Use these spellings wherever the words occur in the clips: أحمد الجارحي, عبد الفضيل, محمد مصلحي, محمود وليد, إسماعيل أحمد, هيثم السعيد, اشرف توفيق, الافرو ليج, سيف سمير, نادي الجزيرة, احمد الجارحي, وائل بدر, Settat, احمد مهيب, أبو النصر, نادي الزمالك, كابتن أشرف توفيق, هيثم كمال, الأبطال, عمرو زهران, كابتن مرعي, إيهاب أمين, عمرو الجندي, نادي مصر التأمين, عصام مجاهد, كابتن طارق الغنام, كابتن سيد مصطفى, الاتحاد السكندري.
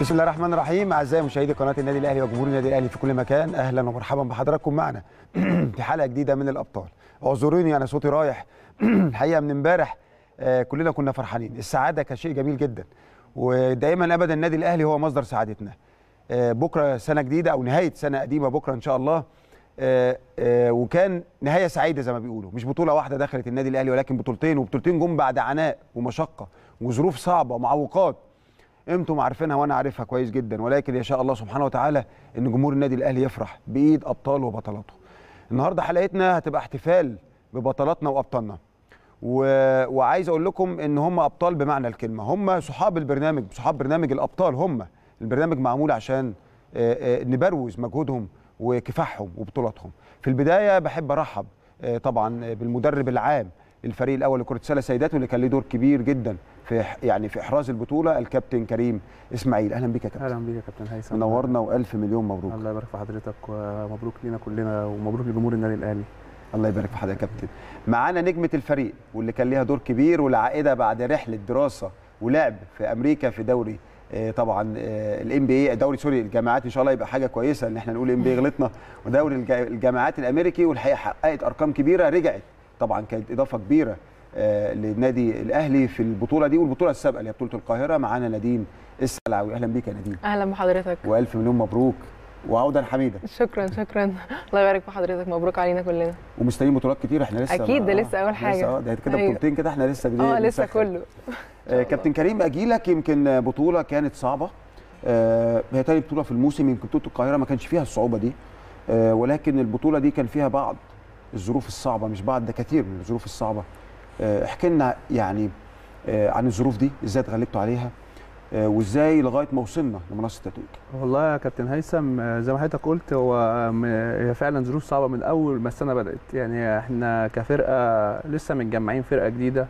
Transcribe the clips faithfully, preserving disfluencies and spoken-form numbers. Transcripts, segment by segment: بسم الله الرحمن الرحيم. اعزائي مشاهدي قناه النادي الاهلي وجمهور النادي الاهلي في كل مكان، اهلا ومرحبا بحضراتكم معنا في حلقه جديده من الابطال. اعذروني انا صوتي رايح الحقيقه من امبارح آه كلنا كنا فرحانين، السعاده كشيء جميل جدا ودائما ابدا النادي الاهلي هو مصدر سعادتنا. آه بكره سنه جديده او نهايه سنه قديمه بكره ان شاء الله، آه آه وكان نهايه سعيده زي ما بيقولوا، مش بطوله واحده دخلت النادي الاهلي ولكن بطولتين، وبطولتين جم بعد عناء ومشقه وظروف صعبه ومعوقات انتم عارفينها وانا عارفها كويس جدا، ولكن ان شاء الله سبحانه وتعالى ان جمهور النادي الاهلي يفرح بايد ابطاله وبطلاته. النهارده حلقتنا هتبقى احتفال ببطلاتنا وابطالنا، و... وعايز اقول لكم ان هم ابطال بمعنى الكلمه، هم صحاب البرنامج، صحاب برنامج الابطال. هم البرنامج معمول عشان نبروز مجهودهم وكفاحهم وبطولاتهم. في البدايه بحب ارحب طبعا بالمدرب العام الفريق الاول لكره السله سيدات، واللي كان له دور كبير جدا في يعني في احراز البطوله، الكابتن كريم اسماعيل. اهلا بيك يا كابتن. اهلا بيك يا كابتن هيثم، منورنا والف مليون مبروك. الله يبارك في حضرتك ومبروك لينا كلنا ومبروك لجمهور النادي الاهلي. الله يبارك في حضرتك يا كابتن. معانا نجمه الفريق واللي كان ليها دور كبير والعائده بعد رحله دراسه ولعب في امريكا في دوري طبعا الام بي اي، دوري سوري الجامعات، ان شاء الله يبقى حاجه كويسه ان احنا نقول ام بي اي غلطنا، ودوري الجامعات الامريكي، والحقيقه حققت ارقام كبيره. رجعت طبعا كانت اضافه كبيره آه للنادي الاهلي في البطوله دي والبطوله السابقه اللي هي بطوله القاهره. معانا نادين السلعاوي. اهلا بيك يا نادين. اهلا بحضرتك والف مليون مبروك وعودا حميده. شكرا شكرا الله يبارك في حضرتك، مبروك علينا كلنا ومستنيين بطولات كتير. احنا لسه اكيد ده لسه اول حاجه، ده كده بطولتين كده احنا لسه اه لسه كله. آه كابتن كريم اجي لك، يمكن بطوله كانت صعبه، آه هي تاني بطوله في الموسم، يمكن بطوله القاهره ما كانش فيها الصعوبه دي، آه ولكن البطوله دي كان فيها بعض الظروف الصعبه، مش بعض ده كتير من الظروف الصعبه. احكي لنا يعني عن الظروف دي ازاي اتغلبتوا عليها وازاي لغايه ما وصلنا لمنصه التتويج. والله يا كابتن هيثم زي ما حضرتك قلت، هو هي فعلا ظروف صعبه من اول ما السنه بدات، يعني احنا كفرقه لسه متجمعين، فرقه جديده،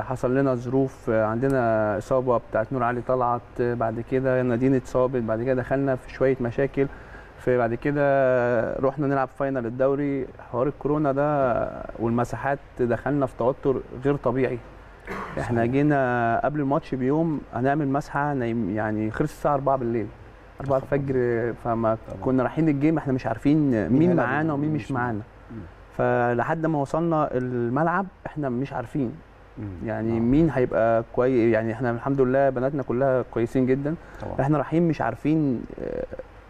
حصل لنا ظروف، عندنا اصابه بتاعت نور علي طلعت، بعد كده نادين اتصابت، بعد كده دخلنا في شويه مشاكل، فبعد كده رحنا نلعب فاينل الدوري، حوار الكورونا ده والمساحات دخلنا في توتر غير طبيعي. احنا جينا قبل الماتش بيوم هنعمل مسحه، يعني خلص الساعه أربعة بالليل، أربعة الفجر، فما كنا رايحين الجيم احنا مش عارفين مين معانا ومين مش معانا، فلحد ما وصلنا الملعب احنا مش عارفين يعني مين هيبقى كويس. يعني احنا الحمد لله بناتنا كلها كويسين جدا، احنا رايحين مش عارفين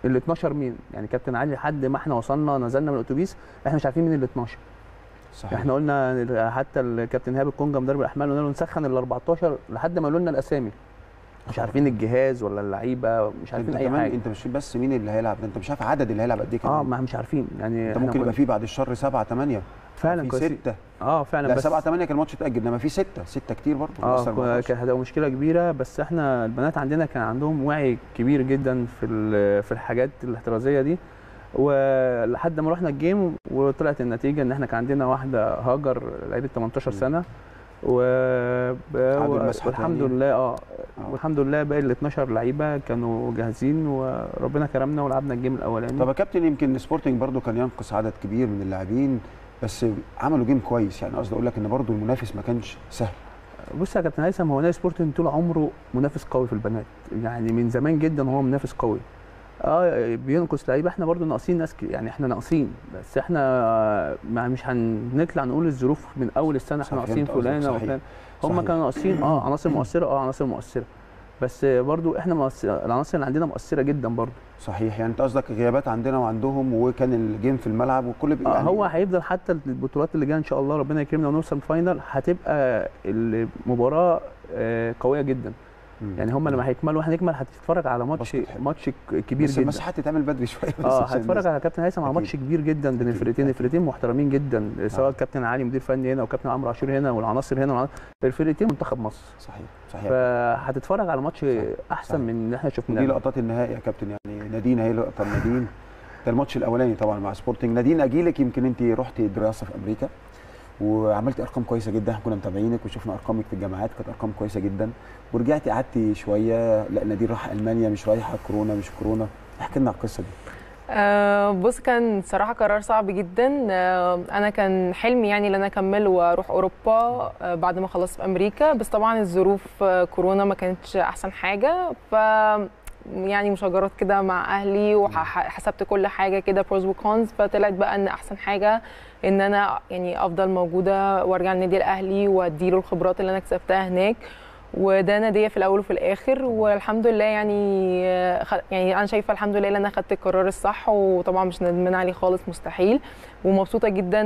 ال اتناشر مين، يعني كابتن علي لحد ما احنا وصلنا نزلنا من الاتوبيس احنا مش عارفين مين ال اتناشر. صحيح. احنا قلنا حتى الكابتن ايهاب الكونجا مدرب الاحمال قلنا له نسخن ال اربعتاشر لحد ما قالوا لنا الاسامي، مش عارفين الجهاز ولا اللعيبه، مش عارفين اي حاجه. انت مش بس مين اللي هيلعب، انت مش عارف عدد اللي هيلعب قد ايه كمان. اه ما مش عارفين يعني، انت ممكن يبقى فيه بعد الشر سبعه ثمانيه فعلا، في سته اه فعلا، بس سبعه ثمانيه كان الماتش اتاجل، انما في سته سته كتير برضه. اه كانت هتبقى مشكله كبيره، بس احنا البنات عندنا كان عندهم وعي كبير جدا في في الحاجات الاحترازيه دي، ولحد ما رحنا الجيم وطلعت النتيجه ان احنا كان عندنا واحده هاجر لعيبه تمنتاشر سنه و... والحمد لله اه والحمد لله باقي ال اتناشر لعيبه كانوا جاهزين وربنا كرمنا ولعبنا الجيم الاولاني. طب يا كابتن يمكن سبورتنج برضو كان ينقص عدد كبير من اللاعبين بس عملوا جيم كويس، يعني قصدي اقول لك ان برضو المنافس ما كانش سهل. بص يا كابتن هيثم، هو نادي سبورتنج طول عمره منافس قوي في البنات، يعني من زمان جدا هو منافس قوي. اه بينقص لعيبه، احنا برضو ناقصين ناس، يعني احنا ناقصين، بس احنا مش هنطلع نقول الظروف من اول السنه احنا ناقصين فلانه وفلانه، هم كانوا ناقصين اه عناصر مؤثره اه عناصر مؤثره بس برضو احنا العناصر اللي عندنا مؤثره جدا برضو. صحيح، يعني انت قصدك غيابات عندنا وعندهم، وكان الجيم في الملعب والكل بي... يعني هو هيفضل حتى البطولات اللي جايه ان شاء الله ربنا يكرمنا ونوصل فاينل، هتبقى المباراه قويه جدا، يعني هم لما هيكملوا احنا نكمل هتتفرج على ماتش ماتش كبير بس جدا، بس المساحات هتتعمل بدري شويه. اه هتتفرج على كابتن هيثم على ماتش كبير جدا بين الفرقتين، الفرقتين محترمين جدا، سواء كابتن علي مدير فني هنا وكابتن عمرو عاشور هنا والعناصر هنا، الفرقتين منتخب مصر. صحيح صحيح، فهتتفرج على ماتش احسن صحيح. من اللي احنا شفناه. دي لقطات النهائي يا كابتن، يعني نادين هي لقطه نادين ده الماتش الاولاني طبعا مع سبورتنج. نادين اجيلك، يمكن انت رحتي دراسه في امريكا وعملت ارقام كويسه جدا، احنا كنا متابعينك وشفنا ارقامك في الجامعات كانت ارقام كويسه جدا، ورجعتي قعدتي شويه، لا نادين راح المانيا، مش رايحه كورونا مش كورونا، احكي لنا القصه دي. أه بص، كان صراحة قرار صعب جدا. أه أنا كان حلمي يعني إن أنا أكمل وأروح أوروبا أه بعد ما خلصت في أمريكا، بس طبعا الظروف أه كورونا ما كانتش أحسن حاجة، ف يعني مشاجرات كده مع أهلي وحسبت كل حاجة كده بروز وكونز، فطلعت بقى إن أحسن حاجة إن أنا يعني أفضل موجودة وأرجع النادي الأهلي وأديله الخبرات اللي أنا اكتسبتها هناك، وده ناديه في الاول وفي الاخر. والحمد لله يعني يعني انا شايفه الحمد لله ان انا خدت القرار الصح، وطبعا مش ندمان عليه خالص مستحيل، ومبسوطه جدا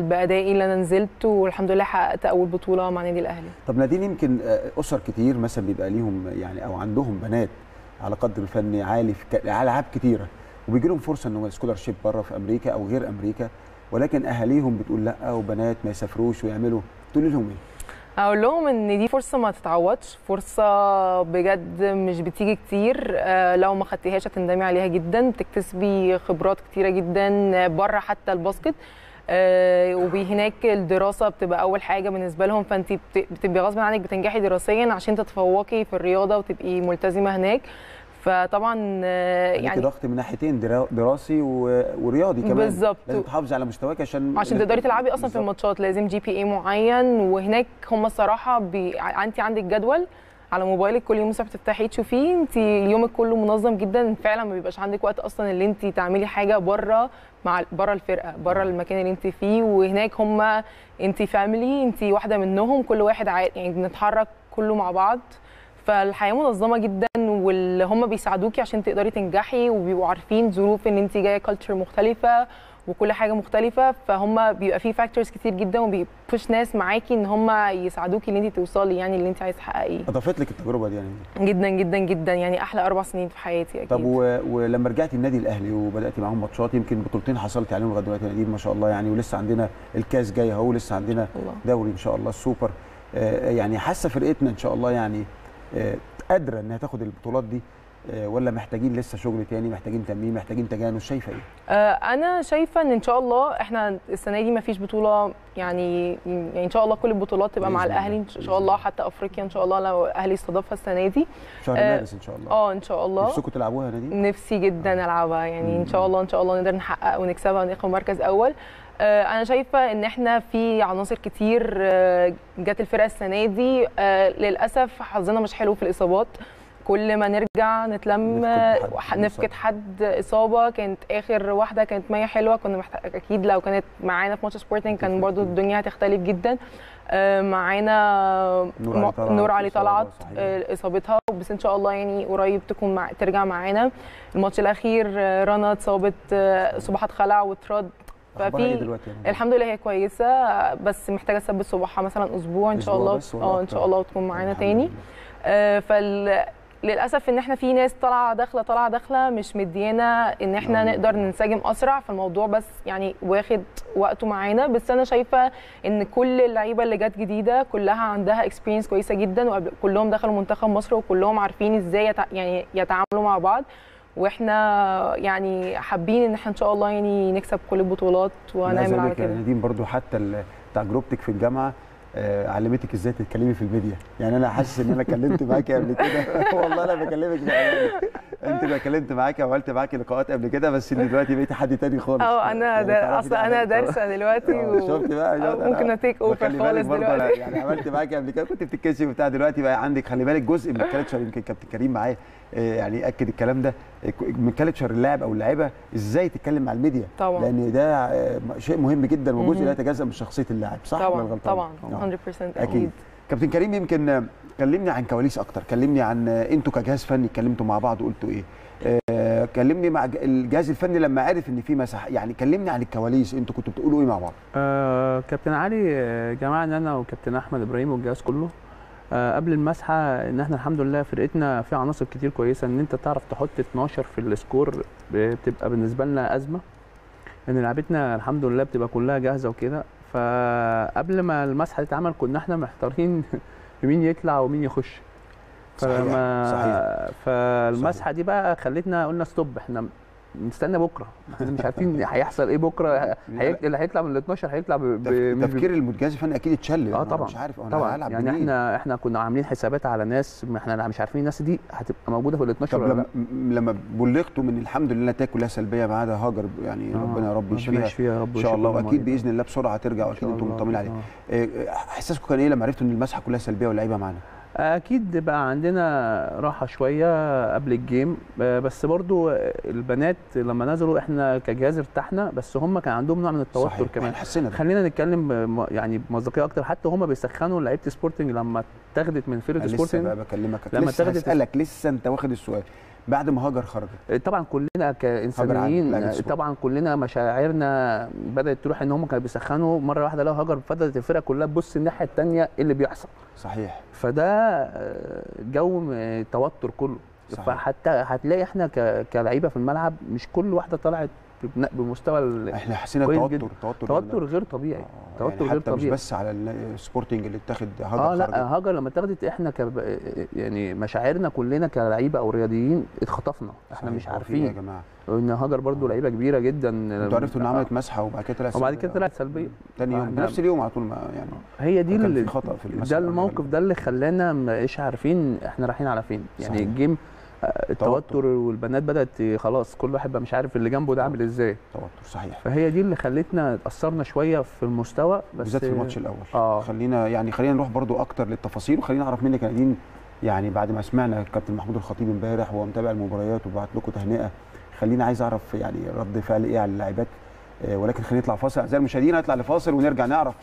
بادائي اللي انا نزلت، والحمد لله حققت اول بطوله مع نادي الاهلي. طب نادين، يمكن اسر كتير مثلا بيبقى ليهم يعني او عندهم بنات على قدر فني عالي في العاب كتيره، وبيجي لهم فرصه ان هم سكولرشيب بره في امريكا او غير امريكا، ولكن اهاليهم بتقول لا وبنات ما يسافروش ويعملوا، تقول لهم ايه؟ اقول لهم ان دي فرصه ما تتعوضش، فرصه بجد مش بتيجي كتير، لو ما خدتيهاش هتندمي عليها جدا، بتكتسبي خبرات كتيره جدا بره حتى الباسكت، وهناك الدراسه بتبقى اول حاجه بالنسبه لهم، فانت بتبقي غصب عنك بتنجحي دراسيا عشان تتفوقي في الرياضه وتبقي ملتزمه هناك، فطبعا يعني ضغط من ناحيتين، دراسي ورياضي كمان بالظبط، لازم تحافظي على مستواك عشان عشان تقدري تلعبي اصلا في الماتشات، لازم جي بي اي معين، وهناك هم الصراحه بي... انت عندك جدول على موبايلك كل يوم الصبح تفتحيه تشوفيه، انت يومك كله منظم جدا، فعلا ما بيبقاش عندك وقت اصلا اللي انت تعملي حاجه بره مع بره الفرقه، بره المكان اللي انت فيه، وهناك هم انت فاميلي، انت واحده منهم، كل واحد عاي... يعني بنتحرك كله مع بعض، فالحياه منظمه جدا، واللي هم بيساعدوكي عشان تقدري تنجحي، وبيبقوا عارفين ظروف ان انت جايه كالتشر مختلفه وكل حاجه مختلفه، فهم بيبقى في فاكتورز كتير جدا، وبيبوش ناس معاكي ان هم يساعدوكي ان انت توصلي يعني اللي انت عايزه تحققيه. اضافت لك التجربه دي يعني جدا جدا جدا، يعني احلى اربع سنين في حياتي اكيد. طب و... ولما رجعتي النادي الاهلي وبداتي معاهم ماتشات، يمكن بطولتين حصلتي عليهم لغايه دلوقتي نادي ما شاء الله يعني، ولسه عندنا الكاس جاي اهو، ولسه عندنا دوري ان شاء الله السوبر، آه يعني حاسه فرقتنا ان شاء الله يعني آه قادره انها تاخد البطولات دي، ولا محتاجين لسه شغل تاني، محتاجين تمرين، محتاجين تجانس، شايفه ايه؟ آه انا شايفه ان ان شاء الله احنا السنه دي ما فيش بطوله يعني، يعني ان شاء الله كل البطولات تبقى مع الاهلي ان شاء الله، حتى افريقيا ان شاء الله لو الاهلي استضافها السنه دي شهر آه مارس ان شاء الله. اه ان شاء الله نفسكم تلعبوها دي؟ نفسي جدا آه. العبها يعني ان شاء الله، ان شاء الله نقدر نحقق ونكسبها وناخد مركز اول. انا شايفه ان احنا في عناصر كتير جت الفرقه السنه دي، للاسف حظنا مش حلو في الاصابات، كل ما نرجع نتلم نفقد حد اصابه، كانت اخر واحده كانت مية حلوه، كنا محتاج اكيد لو كانت معانا في ماتش سبورتنج كان برضو الدنيا هتختلف جدا، معانا نور علي طلعت اصابتها، بس ان شاء الله يعني قريب تكون مع... ترجع معانا. الماتش الاخير رنا اتصابت، صباحها اتخلع واترد، ففي الحمد لله هي كويسه، بس محتاجه تثبت صباحها مثلا اسبوع ان شاء الله، اه ان شاء الله وتكون معانا تاني. آه فال للاسف ان احنا في ناس طالعه داخله طالعه داخله مش مديانا ان احنا أوه. نقدر ننسجم اسرع، فالموضوع بس يعني واخد وقته معانا، بس انا شايفه ان كل اللعيبه اللي جت جديده كلها عندها اكسبيرينس كويسه جدا، وكلهم دخلوا منتخب مصر، وكلهم عارفين ازاي يتع... يعني يتعاملوا مع بعض، واحنا يعني حابين ان احنا ان شاء الله يعني نكسب كل البطولات ونعمل على كده. نادين برضو حتى تجربتك في الجامعه علمتك ازاي تتكلمي في الميديا، يعني انا حاسس ان انا اتكلمت معاكي قبل كده والله انا بكلمك بقى. انت اتكلمت معاكي وعملت معاكي لقاءات قبل كده، بس ان دلوقتي بقيتي حد تاني خالص. اه انا يعني اصلا انا دارسه دلوقتي و... شفتي بقى ممكن اتيك اوفر خالص دلوقتي، يعني عملت معاكي قبل كده كنت بتتكسفي وبتاع، دلوقتي بقى عندك خلي بالك جزء من الكالتشر، يمكن كابتن كريم معايا يعني اكد الكلام ده، من كالتشر اللاعب او اللاعبه ازاي تتكلم مع الميديا طبعا، لان ده شيء مهم جدا وجزء لا يتجزأ من شخصيه اللاعب، صح ولا غلطان؟ طبعا طبعا مية بالمية اكيد. كابتن كريم، يمكن كلمني عن كواليس اكتر، كلمني عن انتوا كجهاز فني اتكلمتوا مع بعض وقلتوا ايه؟ آه كلمني مع الجهاز الفني لما عرف ان في مساحه، يعني كلمني عن الكواليس، انتوا كنتوا بتقولوا ايه مع بعض؟ آه كابتن علي جمعنا انا وكابتن احمد ابراهيم والجهاز كله قبل المسحه، ان احنا الحمد لله فرقتنا في عناصر كتير كويسه، ان انت تعرف تحط اتناشر في السكور بتبقى بالنسبه لنا ازمه، ان لعبتنا الحمد لله بتبقى كلها جاهزه وكده، فقبل ما المسحه تتعمل كنا احنا محتارين مين يطلع ومين يخش، فما صحيح. صحيح. فالمسحه دي بقى خلتنا قلنا ستوب، احنا نستنى بكره، مش عارفين هيحصل ايه بكره. اللي هيطلع من ال اتناشر هيطلع تفكير المتجازف انا اكيد اتشل. اه طبعا مش عارف انا هلعب يعني منين. احنا احنا كنا عاملين حسابات على ناس احنا مش عارفين الناس دي هتبقى موجوده في ال اتناشر ولا لا. لما بلغته من الحمد لله نتائج كلها سلبيه ما عدا هاجر يعني آه ربنا يا رب يشفيها يا رب ان شاء الله، واكيد باذن الله بسرعه ترجع واكيد انتم مطمنين عليه. احساسكم كان ايه لما عرفتوا ان المسحه كلها سلبيه واللعيبه معانا؟ اكيد بقى عندنا راحه شويه قبل الجيم، بس برضو البنات لما نزلوا احنا كجهاز ارتحنا، بس هم كان عندهم نوع من التوتر كمان. خلينا نتكلم يعني بمصداقيه اكتر، حتى هم بيسخنوا لعيبه سبورتنج لما اتاخدت من فرقه سبورتنج. لسه بقى بكلمك لما اتاخدت اسالك لسه انت واخد السؤال بعد ما هاجر خرجت. طبعا كلنا كانسانيين طبعا كلنا مشاعرنا بدات تروح ان هم كانوا بيسخنوا مره واحده لو هاجر، فضلت الفرقه كلها تبص الناحيه الثانيه اللي بيحصل. صحيح. فده جو توتر كله. صحيح. فحتى هتلاقي احنا كلعيبه في الملعب مش كل واحده طلعت بمستوى. احنا حسينا توتر توتر توتر غير طبيعي. آه توتر يعني غير حتى طبيعي. مش بس على السبورتنج اللي اتاخد هاجر. اه لا هاجر لما اتاخدت احنا ك يعني مشاعرنا كلنا كلعيبه او رياضيين اتخطفنا. احنا مش عارفين يا جماعه ان هاجر برده آه. لعيبه كبيره جدا. انتوا عرفتوا ان عملت مسحه وبعد كده طلعت وبعد كده طلعت سلبيه تاني يوم نفس اليوم على طول يعني. هي دي اللي خطأ في المسحه، ده الموقف ده اللي خلانا مش عارفين احنا رايحين على فين يعني. الجيم التوتر والبنات بدات خلاص كل واحد بقى مش عارف اللي جنبه ده عامل ازاي. توتر. صحيح. فهي دي اللي خلتنا اتاثرنا شويه في المستوى بس بالذات في الماتش الاول. آه. خلينا يعني خلينا نروح برده اكتر للتفاصيل، وخلينا نعرف منك نادين يعني بعد ما سمعنا كابتن محمود الخطيب امبارح وهو متابع المباريات وبعت لكم تهنئه، خلينا عايز اعرف يعني رد فعل ايه على اللاعبات، ولكن خلينا نطلع فاصل اعزائي المشاهدين. هنطلع لفاصل ونرجع نعرف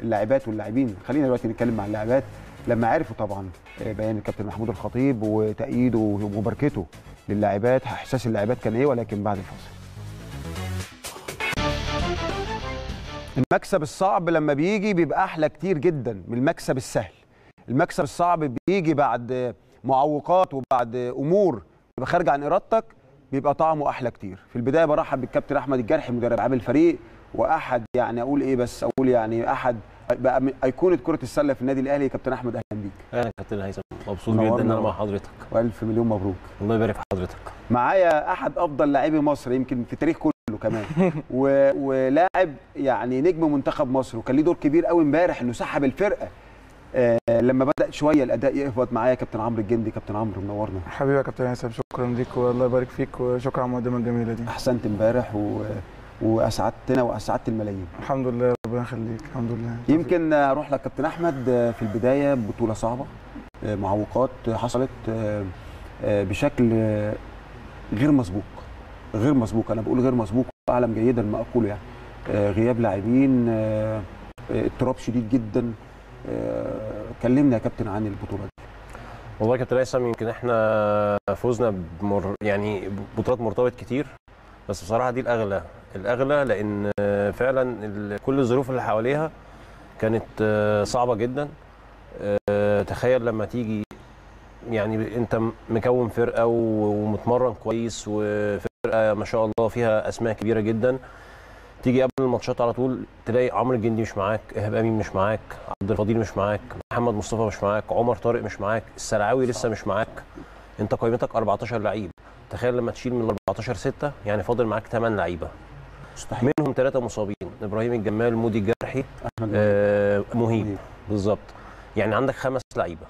اللاعبات واللاعبين. خلينا دلوقتي نتكلم مع اللاعبات لما عرفوا طبعا بيان الكابتن محمود الخطيب وتأييده ومباركته للاعبات، احساس اللاعبات كان ايه، ولكن بعد الفاصل. المكسب الصعب لما بيجي بيبقى احلى كتير جدا من المكسب السهل. المكسب الصعب بيجي بعد معوقات وبعد امور بتبقى خارجه عن ارادتك، بيبقى طعمه احلى كتير. في البدايه برحب بالكابتن احمد الجارحي مدرب عام الفريق واحد يعني اقول ايه بس اقول يعني احد بقى ايقونه كره السله في النادي الاهلي. كابتن احمد اهلا بيك. اهلا كابتن هيثم، مبسوط جدا ان انا مع حضرتك. والف مليون مبروك. الله يبارك في حضرتك. معايا احد افضل لاعبي مصر يمكن في التاريخ كله كمان و... ولاعب يعني نجم منتخب مصر، وكان ليه دور كبير قوي امبارح انه سحب الفرقه. آه لما بدا شويه الاداء يهبط معايا كابتن عمرو الجندي. كابتن عمرو منورنا. حبيبي يا كابتن هيثم، شكرا ليك والله يبارك فيك، وشكرا على المقدمه الجميله دي. احسنت امبارح و... واسعدتنا واسعدت الملايين. الحمد لله ربنا يخليك. الحمد لله. يمكن اروح لك كابتن احمد في البدايه، بطوله صعبه، معوقات حصلت بشكل غير مسبوق غير مسبوق انا بقول غير مسبوق اعلم جيدا ما اقوله يعني. غياب لاعبين، اضطراب شديد جدا. كلمنا يا كابتن عن البطوله دي. والله يا كابتن هيثم يمكن احنا فوزنا بمر يعني بطولات مرتبط كتير، بس بصراحه دي الاغلى الاغلى لان فعلا كل الظروف اللي حواليها كانت صعبه جدا. تخيل لما تيجي يعني انت مكون فرقه ومتمرن كويس وفرقه ما شاء الله فيها اسماء كبيره جدا، تيجي قبل الماتشات على طول تلاقي عمرو الجندي مش معاك، إيهاب أمين مش معاك، عبد الفضيل مش معاك، محمد مصطفى مش معاك، عمر طارق مش معاك، السلعاوي لسه مش معاك. انت قيمتك اربعتاشر لعيب، تخيل لما تشيل من اربعتاشر ستة يعني فاضل معاك تمن لعيبه مستحيل. منهم ثلاثه مصابين، إبراهيم الجمال، مودي الجارحي، آه مهيب بالظبط، يعني عندك خمس لعيبه.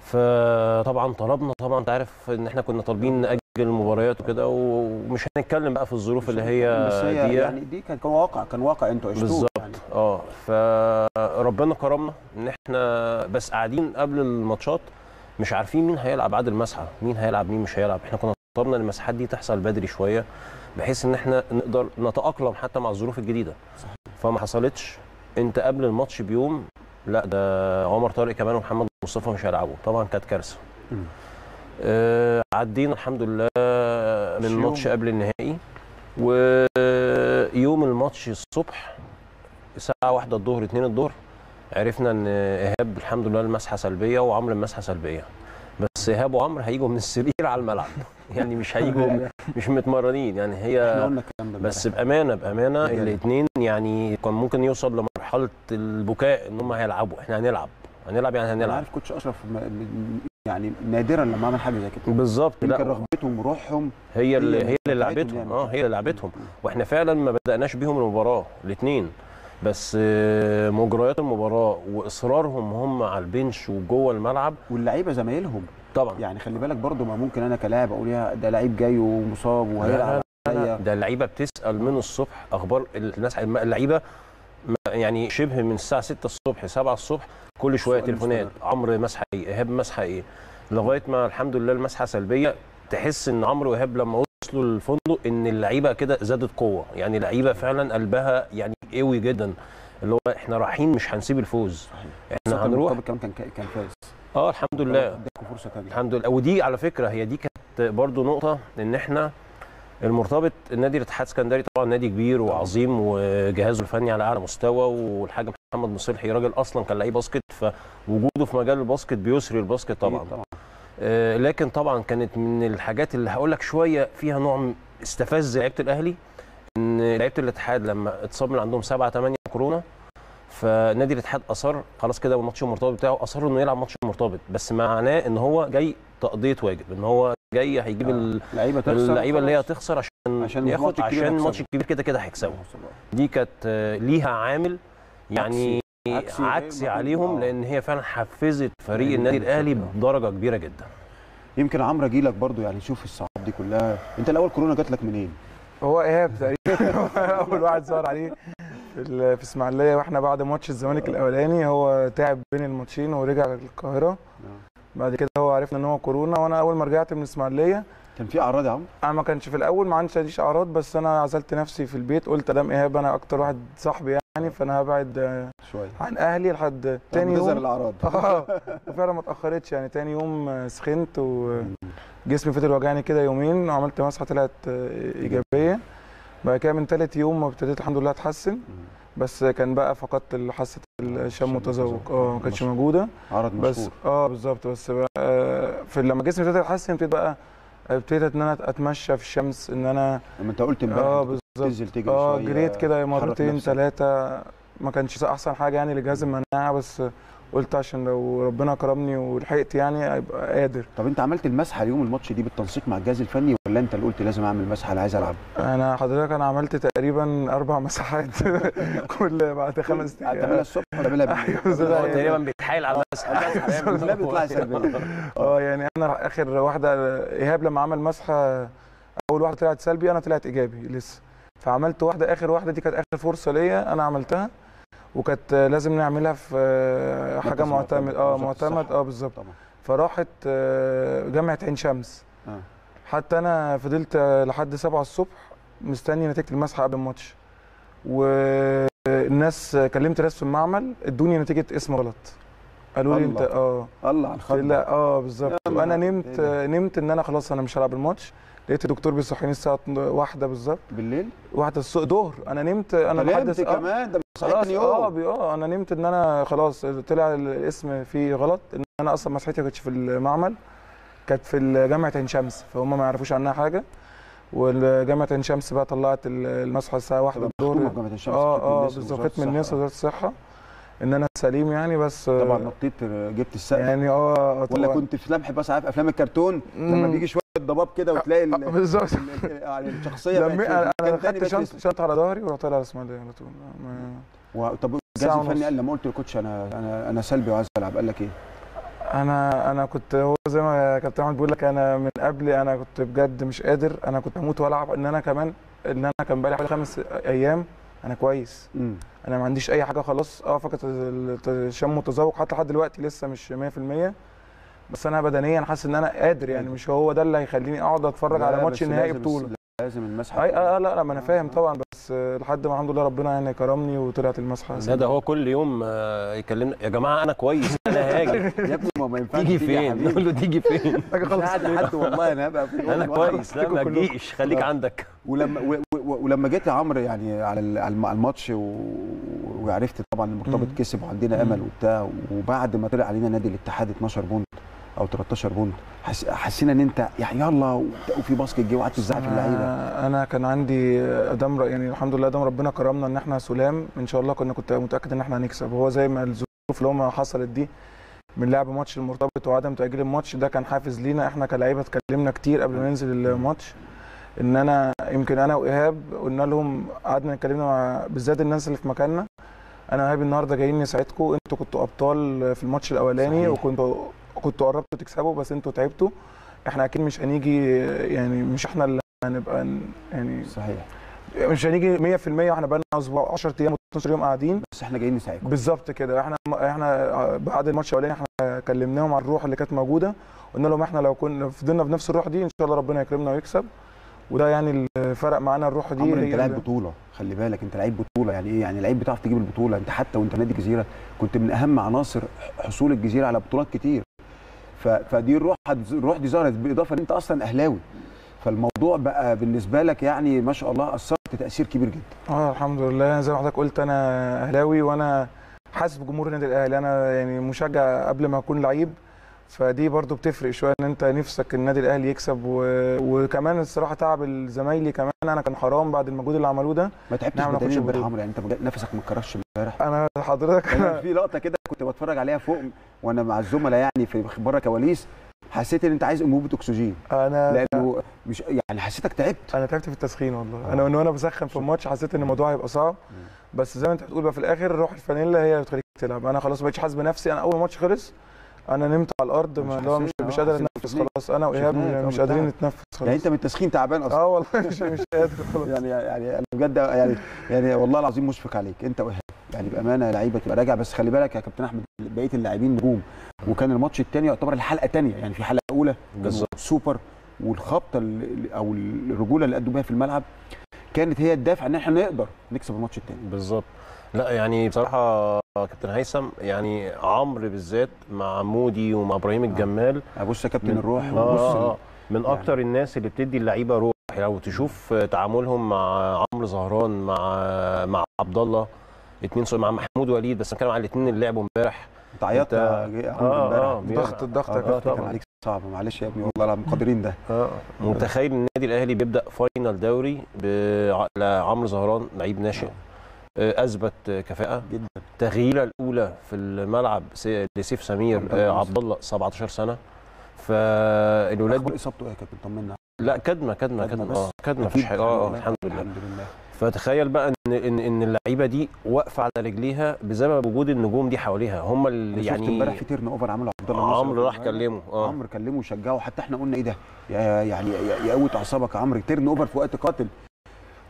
فطبعا طلبنا طبعا انت عارف ان احنا كنا طالبين نأجل المباريات وكده، ومش هنتكلم بقى في الظروف اللي هي, بس هي دي يعني دي كان واقع كان واقع انتوا عشتوه بالظبط يعني. اه فربنا كرمنا ان احنا بس قاعدين قبل الماتشات مش عارفين مين هيلعب بعد المسحه، مين هيلعب مين مش هيلعب. احنا كنا طلبنا ان المساحات دي تحصل بدري شويه بحيث ان احنا نقدر نتاقلم حتى مع الظروف الجديده. صحيح. فما حصلتش. انت قبل الماتش بيوم لا ده عمر طارق كمان ومحمد مصطفى مش هيلعبوا، طبعا كانت كارثه. آه عدينا الحمد لله من ماتش قبل النهائي، ويوم الماتش الصبح الساعه واحدة الظهر اتنين الظهر عرفنا ان ايهاب الحمد لله المسحه سلبيه وعمرو المسحه سلبيه، بس ايهاب وعمرو هيجوا من السرير على الملعب يعني مش هيجوا مش متمرنين يعني. هي بس بامانه بامانه الاثنين يعني كان ممكن يوصل لمرحله البكاء ان هم هيلعبوا. احنا هنلعب هنلعب يعني هنلعب. انا عارف كوتش اشرف يعني نادرا لما عمل حاجه زي كده بالظبط. يمكن رغبتهم وروحهم هي اللي هي اللي لعبتهم يعني. اه هي اللي لعبتهم، واحنا فعلا ما بدأناش بيهم المباراه الاثنين، بس مجريات المباراه واصرارهم هم على البنش وجوه الملعب واللعيبه زمايلهم طبعا. يعني خلي بالك برضو، ما ممكن انا كلاعب اقول يا ده لعيب جاي ومصاب وهيلعب، ده اللعيبه بتسال من الصبح اخبار الناس. اللعيبه يعني شبه من الساعه ستة الصبح سبعة الصبح كل شويه تليفونات، عمرو مسحه ايه، ايهاب مسحه ايه، لغايه ما الحمد لله المسحه سلبيه. تحس ان عمرو وايهاب لما وصلوا الفندق ان اللعيبه كده زادت قوه، يعني لعيبه فعلا قلبها يعني قوي جدا، اللي هو احنا رايحين مش هنسيب الفوز، احنا هنروح. كان كان فايز اه الحمد لله، الحمد لله. ودي على فكره هي دي كانت برضو نقطه، ان احنا المرتبط النادي الاتحاد السكندري طبعا نادي كبير وعظيم وجهازه الفني على اعلى مستوى، والحاج محمد مصلحي راجل اصلا كان لعيب باسكت، فوجوده في مجال الباسكت بيسري الباسكت طبعا. طبعا. آه لكن طبعا كانت من الحاجات اللي هقول لك شويه فيها نوع استفز لعيبه الاهلي، ان لعيبه الاتحاد لما اتصاب من عندهم سبعة ثمانية كورونا، فنادي الاتحاد اصر خلاص كده والماتش المرتبط بتاعه اصر انه يلعب ماتش المرتبط، بس معناه ان هو جاي تقضيه واجب، ان هو جاي هيجيب اللعيبه اللعيبه اللي هي هتخسر عشان عشان ياخد، عشان الماتش الكبير كده كده هيكسبه. دي كانت ليها عامل يعني عكسي, عكسي, عكسي عليهم آه. لان هي فعلا حفزت فريق النادي الاهلي بدرجه كبيره جدا. يمكن عمرو اجي لك برضو يعني شوف الصعاب دي كلها، انت الاول كورونا جات لك منين؟ هو ايهاب تقريبا اول واحد ظهر عليه في اسماعيليه، واحنا بعد ماتش الزمالك الاولاني هو تعب بين الماتشين ورجع للقاهره. بعد كده هو عرفنا ان هو كورونا، وانا اول ما رجعت من اسماعيليه كان في اعراض يا عمرو؟ انا ما كانش في الاول، ما عنديش اعراض، بس انا عزلت نفسي في البيت، قلت ادام ايهاب انا اكتر واحد صاحبي يعني، فانا هبعد شويه عن اهلي لحد تاني يوم. بظهر الاعراض اه وفعلا ما اتاخرتش يعني، تاني يوم سخنت وجسمي فضل وجعني كده يومين، وعملت مسحه طلعت ايجابيه. بعد كده من ثالث يوم ابتديت الحمد لله اتحسن، بس كان بقى فقدت حاسه الشم والتذوق، اه ما كانتش موجوده عرض مشهور بس اه بالظبط. بس بقى في لما جسمي ابتدى يتحسن ابتديت بقى ابتديت ان انا اتمشى في الشمس، ان انا لما انت قلت امبارح اه تنزل تجري شويه اه جريت كده مرتين ثلاثه، ما كانش احسن حاجه يعني لجهاز المناعه، بس قلت عشان لو ربنا كرمني ولحقت يعني ابقى قادر. طب انت عملت المسحه اليوم الماتش دي بالتنسيق مع الجهاز الفني، ولا انت اللي قلت لازم اعمل مسحه انا عايز العب؟ انا حضرتك انا عملت تقريبا اربع مسحات كل بعد خمس دقايق. هتعملها الصبح ولا تعملها بالليل؟ هو تقريبا بيتحايل على المسحه لا بيطلع سلبي اه يعني انا اخر واحده ايهاب لما عمل مسحه اول واحده طلعت سلبي، انا طلعت ايجابي لسه، فعملت واحده اخر واحده دي كانت اخر فرصه ليا انا عملتها، وكانت لازم نعملها في حاجه معتمد اه معتمد اه بالظبط. فراحت جامعه عين شمس، حتى انا فضلت لحد سبعة الصبح مستني نتيجه المسحه قبل الماتش، والناس كلمت ناس في المعمل ادوني نتيجه اسم غلط، قالوا لي انت اه الله على الخط لا اه بالظبط. وانا نمت نمت ان انا خلاص انا مش هلعب الماتش، لقيت الدكتور بيصحيني الساعه واحدة بالظبط بالليل، واحدة الظهر انا نمت، انا لحد كمان ده صحيتني اه اه انا نمت ان انا خلاص طلع الاسم فيه غلط، ان انا اصلا مسحتي ما كانتش في المعمل، كانت في جامعه عين شمس، فهم ما يعرفوش عنها حاجه. وجامعه عين شمس بقى طلعت المسحه الساعه واحدة الظهر اه اه بالظبط، ختم الناس وزاره الصحه ان انا سليم يعني. بس طبعا نطيت جبت السقف يعني اه ولا كنت في لمح بس، عارف افلام الكرتون لما بيجي شويه ضباب كده وتلاقي بالظبط الشخصيه بقى. انا خدت شنطه شنطه على ظهري ورحت على اسماعيليه على طول. طب الجهاز الفني قال لما قلت للكوتش انا انا انا سلبي وعايز العب، قال لك ايه؟ انا انا كنت هو زي ما كابتن احمد بيقول لك، انا من قبل انا كنت بجد مش قادر، انا كنت هموت والعب، ان انا كمان ان انا كان بقالي حوالي خمس ايام انا كويس، م. انا ما عنديش اي حاجه خلاص اه فقط الشم والتذوق، حتى لحد دلوقتي لسه مش مية في المية، بس انا بدنيا حاسس ان انا قادر يعني، مش هو ده اللي هيخليني اقعد اتفرج على ماتش نهائي بطوله، لازم المسحه اه لا لا ما انا فاهم طبعا، بس لحد ما الحمد لله ربنا يعني كرمني وطلعت المسحه. لا ده هو كل يوم يكلمنا يا جماعه انا كويس انا هاجي يا ابني ما ينفعش تيجي فين، نقول له تيجي فين حد والله انا هبقى انا كويس لا ما تجيش خليك عندك. ولما ولما جيت يا عمرو يعني على الماتش وعرفت طبعا المرتبط كسب وعندنا امل وبتاع، وبعد ما طلع علينا نادي الاتحاد اتناشر بونت او تلتاشر بونت، حسينا ان انت يعني يلا وفي باسكت جه وقعدت تزعق في اللعيبه. انا كان عندي ادم يعني الحمد لله ادم ربنا كرمنا ان احنا سلام ان شاء الله، كنا كنت متاكد ان احنا هنكسب، هو زي ما الظروف اللي هم حصلت دي من لعب ماتش المرتبط وعدم تأجيل الماتش. ده كان حافز لينا احنا كلاعيبه، اتكلمنا كتير قبل ما ننزل الماتش، ان انا يمكن انا وايهاب قلنا لهم، قعدنا اتكلمنا مع بالذات الناس اللي في مكاننا، انا وايهاب النهارده جايين نساعدكم، انتوا كنتوا ابطال في الماتش الاولاني وكنتوا كنتوا قربتوا تكسبوا بس انتوا تعبتوا، احنا اكيد مش هنيجي يعني مش احنا اللي هنبقى يعني صحيح مش هنيجي مية بالمية واحنا بقى لنا عشرة ايام و12 يوم قاعدين، بس احنا جايين نساعدكم بالظبط كده. احنا احنا بعد الماتش الاولاني احنا كلمناهم على الروح اللي كانت موجوده، قلنا لهم احنا لو كنا فضلنا بنفس الروح دي ان شاء الله ربنا يكرمنا ويكسب، وده يعني الفرق معانا الروح دي. انت لعيب بطوله، خلي بالك انت لعيب بطوله، يعني ايه يعني لعيب بتعرف تجيب البطوله، انت حتى وانت نادي الجزيره كنت من اهم عناصر حصول الجزيره على بطولات كتير، فدي الروح الروح دي ظهرت، بالاضافه ان انت اصلا اهلاوي، فالموضوع بقى بالنسبه لك يعني ما شاء الله اثرت تاثير كبير جدا. اه الحمد لله، زي ما حضرتك قلت انا اهلاوي وانا حاسس بجمهور النادي الاهلي، انا يعني مشجع قبل ما اكون لعيب، فدي برضو بتفرق شويه ان انت نفسك النادي الاهلي يكسب، و... وكمان الصراحه تعب الزمايلي كمان، انا كان حرام بعد المجهود اللي عملوه ده. ما تعبتش بدنيا امبارح عمرو، يعني انت نفسك ما اتكررش امبارح؟ انا حضرتك يعني في لقطه كده كنت بتفرج عليها فوق وانا مع الزملاء يعني في بره كواليس، حسيت ان انت عايز انبوبه اكسجين، انا لانه مش يعني حسيتك تعبت. انا تعبت في التسخين والله. آه. انا ان وانا بسخن في الماتش حسيت ان الموضوع هيبقى صعب، بس زي ما انت بتقول بقى في الاخر روح الفانيلا هي اللي بتخليك تلعب. انا خلاص ما بقتش حاسس بنفسي، انا اول ماتش خلص انا نمت على الارض، اللي هو مش مش قادر اتنفس خلاص، انا وايهاب مش قادرين نتنفس خلاص. يعني انت من التسخين تعبان اصلا؟ اه والله مش مش قادر خلاص. يعني يعني بجد يعني يعني والله العظيم مشفق عليك انت وايهاب، يعني بامانه لعيبه تبقى راجع. بس خلي بالك يا كابتن احمد بقيه اللاعبين نجوم، وكان الماتش الثاني يعتبر الحلقه ثانيه، يعني في حلقه اولى سوبر، والخبطه او الرجوله اللي قدموها في الملعب كانت هي الدافع ان احنا نقدر نكسب الماتش الثاني بالظبط. لا يعني بصراحه كابتن هيثم، يعني عمرو بالذات مع مودي ومع ابراهيم الجمال، ابص يا كابتن الروح، بص آه من يعني اكتر الناس اللي بتدي اللعيبه روح، لو تشوف تعاملهم مع عمرو زهران مع مع عبد الله، اثنين مع محمود وليد، بس بتكلم على الاثنين اللي لعبوا امبارح. انت عيطت امبارح، ضغط الضغط الضغط كان عليك صعب، معلش يا ابني والله العظيم مقدرين ده. اه متخيل النادي الاهلي بيبدا فاينل دوري لعمرو زهران، لعيب ناشئ اثبت كفاءه جدا. التغييره الاولى في الملعب لسيف سمير، عبد الله سبعتاشر سنه، فالولاد اصابته ايه يا كابتن طمنا؟ لا كدمه كدمه كدمه اه كدمه مفيش حاجه. اه الحمد لله الحمد لله. فتخيل بقى ان ان ان اللعيبه دي واقفه على رجليها بسبب وجود النجوم دي حواليها، هم اللي يعني. شفت امبارح في تيرن اوفر عمله عبد الله، عمرو راح كلمه اه عمرو كلمه وشجعه، حتى احنا قلنا ايه ده يعني يقوت اعصابك يا عمرو، تيرن اوفر في وقت قاتل،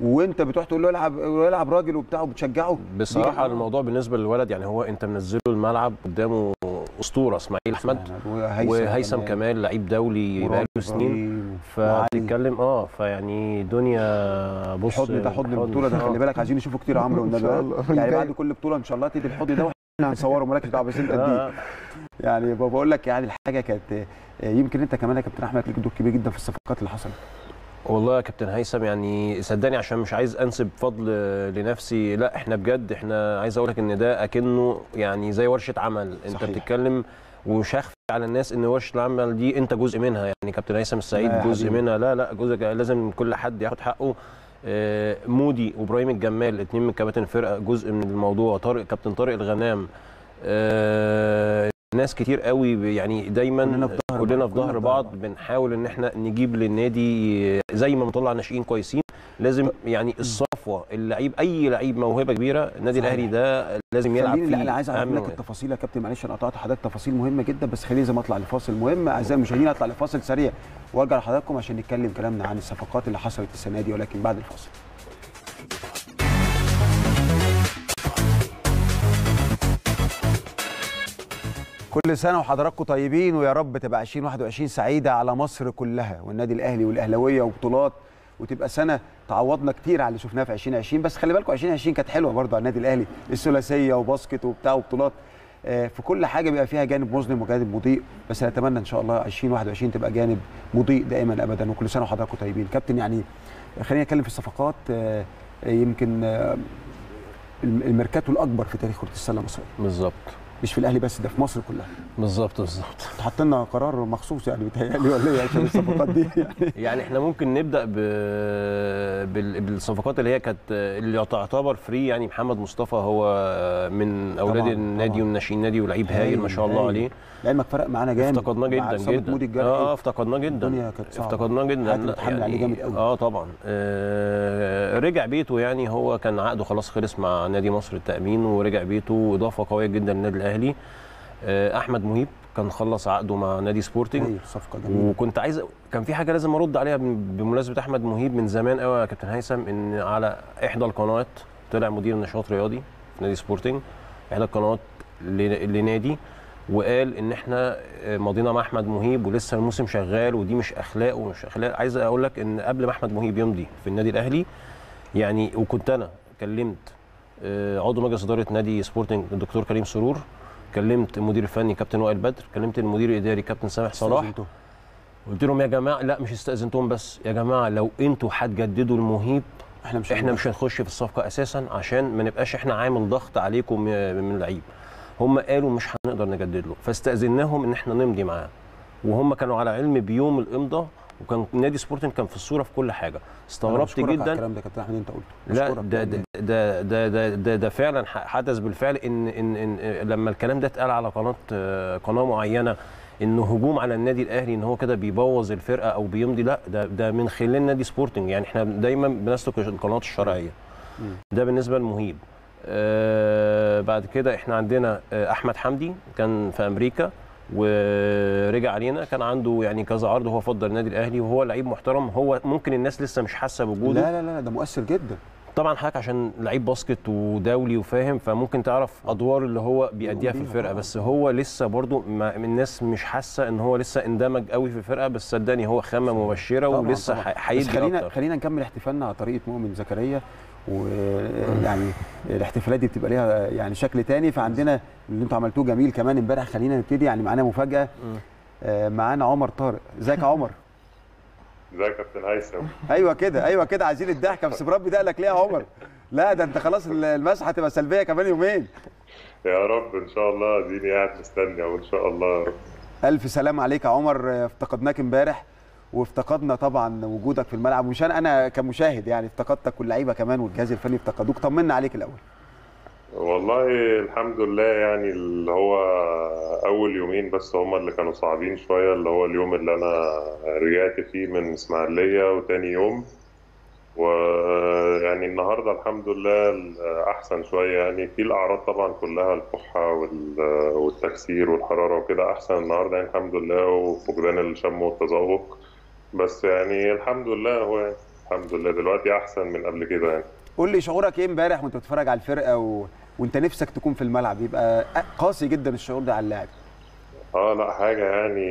وانت بتروح تقول له العب العب راجل وبتاع وبتشجعه. بصراحه الموضوع بالنسبه للولد يعني هو انت منزله الملعب قدامه اسطوره، اسماعيل احمد وهيثم كمال لعيب دولي بقاله سنين، فبتتكلم اه فيعني دنيا. بص الحضن ده حضن البطوله ده، خلي بالك عايزين نشوفه كتير عمرو والنبي، يعني بعد كل بطوله ان شاء الله تيجي الحضن ده واحنا هنصوره، مالكش دعوه بس انت اديه. يعني بقول لك يعني الحاجه كانت يمكن انت كمان يا كابتن احمد ليك دور كبير جدا في الصفقات اللي حصلت. والله يا كابتن هيثم يعني صدقني عشان مش عايز انسب فضل لنفسي، لا احنا بجد احنا عايز اقول لك ان ده اكنه يعني زي ورشه عمل، انت صحيح. بتتكلم ومش هخفي على الناس ان ورشه العمل دي انت جزء منها، يعني كابتن هيثم السعيد جزء حبيب. منها لا لا جزء، لازم كل حد ياخد حقه. آه مودي وابراهيم الجمال اثنين من كباتن الفرقه جزء من الموضوع، طارق كابتن طارق الغنام، آه ناس كتير قوي، يعني دايما كلنا في ظهر بعض، بنحاول ان احنا نجيب للنادي زي ما بنطلع ناشئين كويسين، لازم يعني الصفوه اللعيب، اي لعيب موهبه كبيره النادي الاهلي ده لازم يلعب فيه. انا عايز اعرف لك التفاصيل يا كابتن، معلش انا قطعت حضرتك، تفاصيل مهمه جدا، بس خليني زي ما اطلع لفاصل مهم. اعزائي المشاهدين هطلع لفاصل سريع وارجع لحضراتكم عشان نتكلم كلامنا عن الصفقات اللي حصلت السنه دي، ولكن بعد الفاصل. كل سنة وحضراتكم طيبين، ويا رب تبقى ألفين وواحد وعشرين سعيدة على مصر كلها والنادي الأهلي والأهلاوية وبطولات، وتبقى سنة تعوضنا كتير على اللي شفناه في ألفين وعشرين. بس خلي بالكم ألفين وعشرين كانت حلوة برضه على النادي الأهلي، الثلاثية وباسكت وبتاع وبطولات، في كل حاجة بيبقى فيها جانب مظلم وجانب مضيء، بس نتمنى إن شاء الله ألفين وواحد وعشرين تبقى جانب مضيء دائما أبدا، وكل سنة وحضراتكم طيبين. كابتن يعني خلينا نتكلم في الصفقات، يمكن الميركاتو الأكبر في تاريخ كرة السلة المصرية بالظبط. مش في الاهلي بس، ده في مصر كلها. بالظبط بالظبط. حاطين لنا قرار مخصوص يعني بيتهيألي ولا ايه عشان الصفقات دي يعني. يعني احنا ممكن نبدا ب... بالصفقات اللي هي كانت اللي تعتبر فري يعني. محمد مصطفى هو من اولاد النادي والناشئين نادي ولعيب هايل ما شاء الله عليه. لعلمك فرق معانا جامد. افتقدناه جدا جدا. مودي الجارحي اه افتقدناه جدا. الدنيا كانت صعبه. افتقدناه جدا. اتحمل عليه جامد قوي. اه طبعا. آه رجع بيته يعني، هو كان عقده خلاص خلص مع نادي مصر التأمين ورجع بيته، واضافه قويه جدا للنادي الاهلي. احمد مهيب كان خلص عقده مع نادي سبورتنج، صفقه جميله. وكنت عايز كان في حاجه لازم ارد عليها بمناسبه احمد مهيب من زمان قوي يا كابتن هيثم، ان على احدى القنوات طلع مدير نشاط رياضي في نادي سبورتنج، احدى القنوات لنادي، وقال ان احنا ماضينا مع احمد مهيب ولسه الموسم شغال ودي مش اخلاق ومش اخلاق. عايز اقول لك ان قبل ما احمد مهيب يمضي في النادي الاهلي يعني، وكنت انا كلمت عضو مجلس اداره نادي سبورتنج الدكتور كريم سرور، كلمت المدير الفني كابتن وائل بدر، كلمت المدير الاداري كابتن سامح صلاح، قلت لهم يا جماعه، لا مش استاذنتهم بس يا جماعه، لو انتوا هتجددوا المهيب احنا مش احنا مش هنخش في الصفقه اساسا عشان ما نبقاش احنا عامل ضغط عليكم من لعيب. هم قالوا مش هنقدر نجدد له، فاستاذناهم ان احنا نمضي معاه، وهم كانوا على علم بيوم الامضاء، وكان نادي سبورتنج كان في الصوره في كل حاجه. استغربت جدا على الكلام ده كابتن احمد انت قلته. لا ده ده ده ده, ده ده ده فعلا حدث بالفعل، إن, ان ان لما الكلام ده اتقال على قناه قناه معينه انه هجوم على النادي الاهلي ان هو كده بيبوظ الفرقه او بيمضي، لا ده ده من خلال نادي سبورتنج يعني، احنا دايما بنسلك القنوات الشرعيه. ده بالنسبه لمهيب. آه بعد كده احنا عندنا احمد حمدي كان في امريكا ورجع علينا، كان عنده يعني كذا عرض، هو فضل النادي الاهلي وهو لعيب محترم، هو ممكن الناس لسه مش حاسه بوجوده. لا لا لا ده مؤثر جدا طبعا حضرتك عشان لعيب باسكت ودولي وفاهم، فممكن تعرف ادوار اللي هو بيأديها في الفرقه، بس هو لسه برضو الناس مش حاسه ان هو لسه اندمج قوي في الفرقه، بس صدقني هو خامه مبشره ولسه هيدي اكتر. خلينا خلينا نكمل احتفالنا على طريقه مؤمن زكريا، ويعني الاحتفالات دي بتبقى ليها يعني شكل تاني، فعندنا اللي انتوا عملتوه جميل كمان امبارح. خلينا نبتدي يعني، معانا مفاجاه، معانا عمر طارق. ازيك يا عمر؟ ازيك يا كابتن هيثم؟ ايوه كده ايوه كده، عايزين الضحكه بس بربي دقلك ليه يا عمر؟ لا ده انت خلاص المسحه هتبقى سلبيه كمان يومين يا رب ان شاء الله. اديني قاعد مستني اهو ان شاء الله. الف سلام عليك يا عمر، افتقدناك امبارح وافتقدنا طبعا وجودك في الملعب، ومشان انا كمشاهد يعني افتقدتك واللعيبه كمان والجهاز الفني افتقدوك. طمنا عليك الاول. والله الحمد لله يعني، اللي هو اول يومين بس هم اللي كانوا صعبين شويه، اللي هو اليوم اللي انا رجعت فيه من اسماعيليه وتاني يوم، ويعني النهارده الحمد لله احسن شويه يعني. في الاعراض طبعا كلها، الكحه والتكسير والحراره وكده، احسن النهارده يعني الحمد لله، وفقدان الشم والتذوق، بس يعني الحمد لله، هو الحمد لله دلوقتي احسن من قبل كده يعني. قول لي شعورك ايه امبارح وانت بتتفرج على الفرقه و... وانت نفسك تكون في الملعب، يبقى قاسي جدا الشعور ده على اللاعب. اه لا حاجه يعني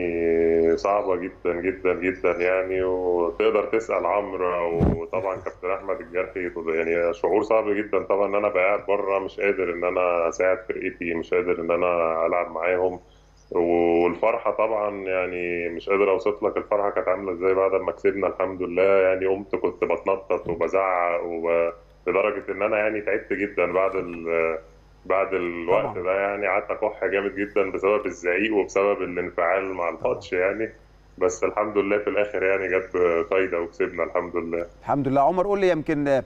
صعبه جدا جدا جدا يعني، وتقدر تسال عمرو وطبعا كابتن احمد الجارحي، يعني شعور صعب جدا طبعا ان انا قاعد بره مش قادر ان انا اساعد فرقتي، مش قادر ان انا العب معاهم، والفرحه طبعا يعني مش قادر اوصف لك الفرحه كانت عامله ازاي بعد ما كسبنا الحمد لله يعني. قمت كنت بتنطط وبزعق وب... لدرجه ان انا يعني تعبت جدا بعد ال... بعد الوقت ده يعني، قعدت اكح جامد جدا بسبب الزعيق وبسبب الانفعال مع الماتش يعني، بس الحمد لله في الاخر يعني جاب فايده وكسبنا الحمد لله. الحمد لله. عمر قول لي، يمكن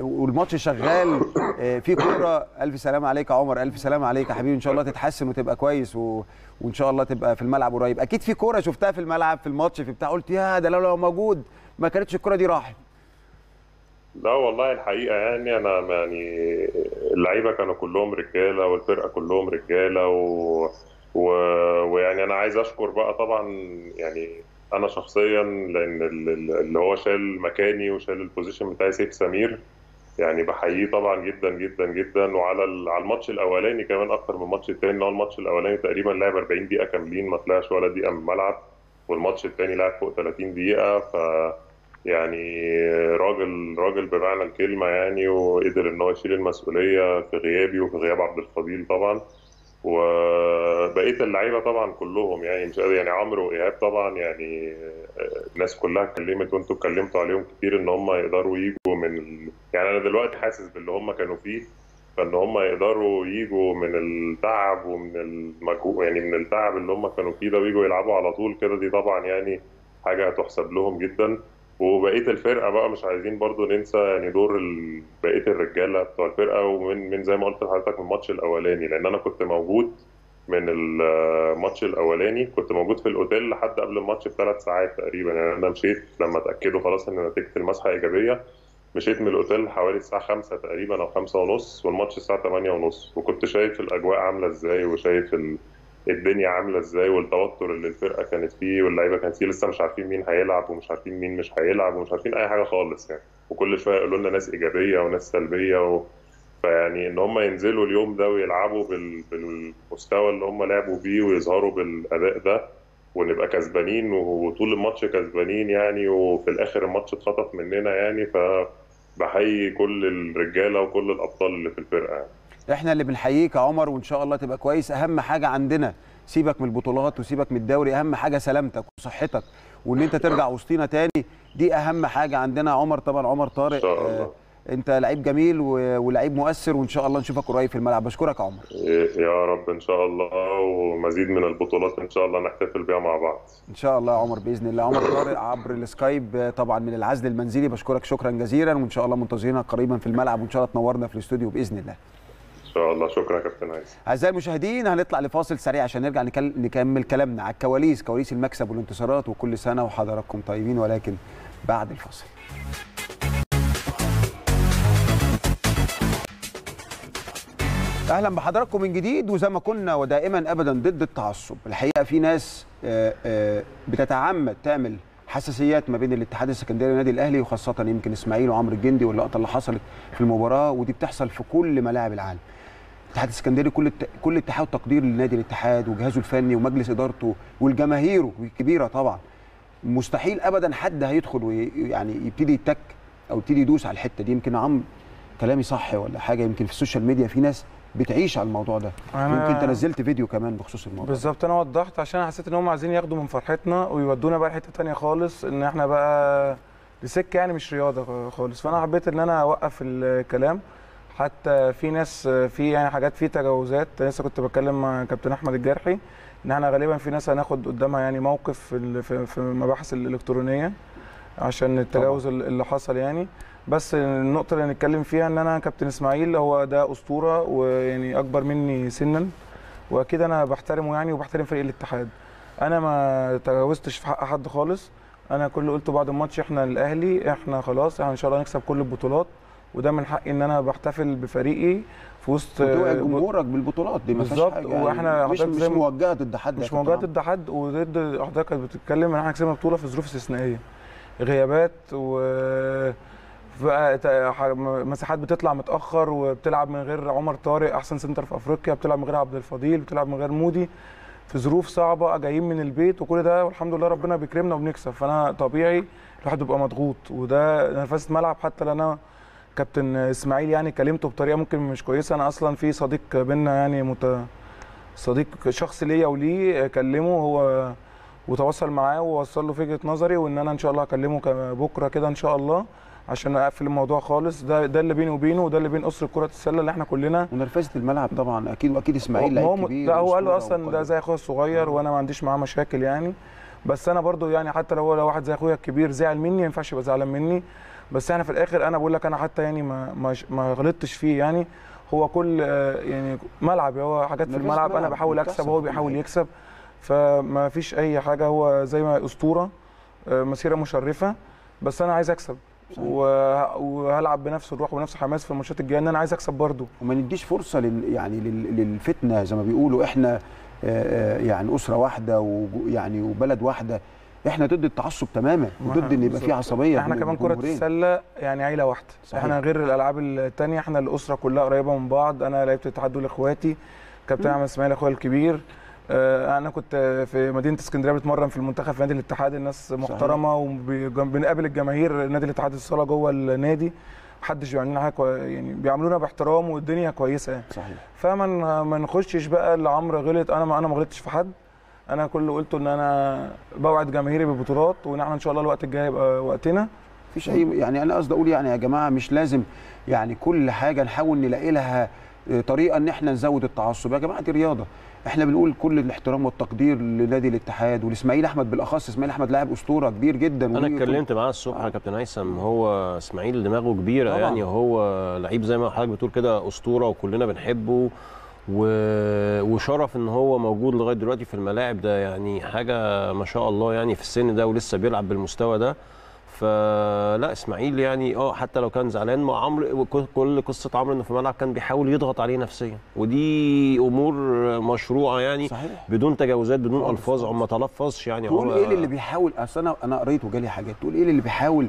والماتش شغال في كوره. الف سلام عليك يا عمر، الف سلام عليك يا حبيبي، ان شاء الله تتحسن وتبقى كويس و... وان شاء الله تبقى في الملعب قريب. اكيد في كوره شفتها في الملعب في الماتش في بتاع قلت يا ده لو موجود ما كانتش الكوره دي راحت. لا والله الحقيقه يعني انا يعني اللعيبه كانوا كلهم رجاله والفرقه كلهم رجاله و... و... ويعني انا عايز اشكر بقى طبعا يعني انا شخصيا، لان اللي هو شال مكاني وشال البوزيشن بتاعي سيف سمير يعني، بحييه طبعا جدا جدا جدا، وعلى على الماتش الاولاني كمان اكتر من الماتش الثاني، اللي هو الماتش الاولاني تقريبا لعب أربعين دقيقه كاملين ما طلعش ولا دقيقه من الملعب، والماتش الثاني لعب فوق ثلاثين دقيقه، ف يعني راجل راجل بمعنى الكلمه يعني، وقدر ان هو يشيل المسؤوليه في غيابي وفي غياب عبد الفضيل طبعا، وبقيه اللعيبه طبعا كلهم يعني مش قادر يعني. عمرو وايهاب طبعا يعني الناس كلها اتكلمت وانتم اتكلمتوا عليهم كتير ان هم يقدروا يجوا من يعني، انا دلوقتي حاسس باللي هم كانوا فيه فان هم يقدروا يجوا من التعب ومن المجهود، يعني من التعب اللي هم كانوا فيه ده ويجوا يلعبوا على طول كده، دي طبعا يعني حاجه هتحسب لهم جدا. وبقيه الفرقه بقى مش عايزين برضو ننسى يعني دور بقيه الرجاله بتوع الفرقه، ومن من زي ما قلت لحضرتك من الماتش الاولاني، لان انا كنت موجود من الماتش الاولاني، كنت موجود في الاوتيل لحد قبل الماتش بثلاث ساعات تقريبا. يعني انا مشيت لما اتاكدوا خلاص ان نتيجه المسحه ايجابيه، مشيت من الاوتيل حوالي الساعه خمسة تقريبا او خمسة ونص، والماتش الساعه ثمانية ونص، وكنت شايف الاجواء عامله ازاي، وشايف الدنيا عامله ازاي، والتوتر اللي الفرقه كانت فيه، واللعيبه كانت فيه لسه مش عارفين مين هيلعب ومش عارفين مين مش هيلعب ومش عارفين اي حاجه خالص يعني، وكل شويه يقولوا لنا ناس ايجابيه وناس سلبيه و... فيعني ان هم ينزلوا اليوم ده ويلعبوا بالمستوى اللي هم لعبوا بيه ويظهروا بالاداء ده، ونبقى كسبانين وطول الماتش كسبانين يعني، وفي الاخر الماتش اتخطف مننا يعني. فبحيي كل الرجاله وكل الابطال اللي في الفرقه يعني. احنا اللي بنحييك يا عمر، وان شاء الله تبقى كويس. اهم حاجه عندنا سيبك من البطولات وسيبك من الدوري، اهم حاجه سلامتك وصحتك وان انت ترجع وسطينا تاني، دي اهم حاجه عندنا يا عمر. طبعا عمر طارق ان شاء الله. انت لعيب جميل ولعيب مؤثر، وان شاء الله نشوفك قريب في الملعب. بشكرك يا عمر. يا رب ان شاء الله، ومزيد من البطولات ان شاء الله نحتفل بيها مع بعض ان شاء الله يا عمر باذن الله. عمر طارق عبر السكايب طبعا من العزل المنزلي، بشكرك شكرا جزيلا، وان شاء الله منتظرينك قريبا في الملعب، وان شاء الله تنورنا في الاستوديو باذن الله ان شاء الله. شكرا يا كابتن هيثم. اعزائي المشاهدين، هنطلع لفاصل سريع عشان نرجع نكمل كلامنا على الكواليس، كواليس المكسب والانتصارات، وكل سنه وحضراتكم طيبين، ولكن بعد الفاصل. اهلا بحضراتكم من جديد. وزي ما كنا ودائما ابدا ضد التعصب، الحقيقه في ناس بتتعمد تعمل حساسيات ما بين الاتحاد السكندري والنادي الاهلي، وخاصه يمكن اسماعيل وعمرو الجندي واللقطه اللي حصلت في المباراه، ودي بتحصل في كل ملاعب العالم. الاتحاد السكندري كل كل اتحاد تقدير لنادي الاتحاد وجهازه الفني ومجلس ادارته والجماهيره الكبيره طبعا، مستحيل ابدا حد هيدخل ويعني يبتدي يتك او يبتدي يدوس على الحته دي. يمكن عمرو كلامي صح ولا حاجه؟ يمكن في السوشيال ميديا في ناس بتعيش على الموضوع ده، يمكن تنزلت فيديو كمان بخصوص الموضوع بالظبط. انا وضحت عشان انا حسيت ان هم عايزين ياخدوا من فرحتنا ويودونا بقى لحته ثانيه خالص، ان احنا بقى لسكه يعني مش رياضه خالص. فانا حبيت ان انا اوقف الكلام، حتى في ناس في يعني حاجات في تجاوزات. لسه كنت بتكلم مع كابتن احمد الجارحي ان احنا غالبا في ناس هناخد قدامها يعني موقف في المباحث الالكترونيه عشان التجاوز اللي حصل يعني. بس النقطة اللي هنتكلم فيها ان انا كابتن اسماعيل هو ده اسطورة، ويعني اكبر مني سنا، واكيد انا بحترمه يعني وبحترم فريق الاتحاد. انا ما تجاوزتش في حق حد خالص، انا كل اللي قلته بعد الماتش احنا الاهلي احنا خلاص احنا ان شاء الله هنكسب كل البطولات، وده من حقي ان انا بحتفل بفريقي في وسط جمهورك بالبطولات دي بالظبط. واحنا مش مش موجهة ضد حد، مش موجهة ضد حد، وضد حضرتك كانت بتتكلم ان احنا كسبنا بطولة في ظروف استثنائية، غيابات و مساحات بتطلع متاخر، وبتلعب من غير عمر طارق احسن سنتر في افريقيا، بتلعب من غير عبد الفضيل، بتلعب من غير مودي، في ظروف صعبه جايين من البيت وكل ده، والحمد لله ربنا بيكرمنا وبنكسب. فانا طبيعي الواحد بيبقى مضغوط، وده نفسه ملعب. حتى انا كابتن اسماعيل يعني كلمته بطريقه ممكن مش كويسه، انا اصلا في صديق بينا يعني مت... صديق شخصي ليا وليه، كلمه هو وتواصل معاه ووصل له فكره نظري، وان انا ان شاء الله هكلمه بكره كده ان شاء الله عشان اقفل الموضوع خالص. ده ده اللي بيني وبينه، وده اللي بين اسره كره السله اللي احنا كلنا ونرفزه الملعب طبعا اكيد. واكيد اسماعيل لعيب كبير، لا هو قال له اصلا ده زي اخويا الصغير وانا ما عنديش معاه مشاكل يعني. بس انا برضو يعني حتى لو لو واحد زي اخويا الكبير زعل مني ما ينفعش يبقى زعلان مني، بس احنا في الاخر انا بقول لك انا حتى يعني ما ما غلطتش فيه يعني. هو كل يعني ملعب، هو حاجات في الملعب انا بحاول اكسب وهو بيحاول يكسب، فما فيش اي حاجه. هو زي ما اسطوره مسيره مشرفه، بس انا عايز اكسب وهلعب بنفس الروح ونفس الحماس في الماتشات الجايه، ان انا عايز اكسب برضه وما نديش فرصه لل يعني للفتنه زي ما بيقولوا. احنا يعني اسره واحده ويعني وبلد واحده، احنا ضد التعصب تماما وضد ان يبقى في عصبيه. احنا كمان كره السله يعني عيله واحده، صحيح. احنا غير الالعاب الثانيه احنا الاسره كلها قريبه من بعض. انا لعبت الاتحاد دول اخواتي، كابتن احمد اسماعيل اخويا الكبير. انا كنت في مدينه اسكندريه بتمرن في المنتخب في نادي الاتحاد، الناس محترمه وبنقابل الجماهير نادي الاتحاد الصاله جوه النادي، محدش بيعمل لنا حاجه يعني، بيعاملونا باحترام والدنيا كويسه يعني. صحيح. فما ما نخشش بقى اللي عمرو غلط، انا ما انا ما غلطتش في حد. انا كل اللي قلته ان انا بوعد جماهيري بالبطولات، وان احنا ان شاء الله الوقت الجاي يبقى وقتنا، مفيش اي يعني انا قصدي اقول يعني يا جماعه مش لازم يعني كل حاجه نحاول نلاقي لها طريقه ان احنا نزود التعصب. يا جماعه دي رياضه، احنا بنقول كل الاحترام والتقدير لنادي الاتحاد ولاسماعيل احمد بالاخص. اسماعيل احمد لاعب اسطوره كبير جدا. انا اتكلمت معاه الصبح يا آه. كابتن هيثم، هو اسماعيل دماغه كبيره طبعا. يعني هو لعيب زي ما حضرتك بتقول كده اسطوره وكلنا بنحبه و... وشرف ان هو موجود لغايه دلوقتي في الملاعب، ده يعني حاجه ما شاء الله يعني في السن ده ولسه بيلعب بالمستوى ده. فلا اسماعيل يعني اه حتى لو كان زعلان مع عمرو، كل قصه عمرو انه في الملعب كان بيحاول يضغط عليه نفسيا، ودي امور مشروعه يعني صحيح. بدون تجاوزات بدون الفاظ، ما تلفظش يعني. تقول ايه اللي بيحاول، اصل انا انا قريت وجالي حاجات تقول ايه اللي بيحاول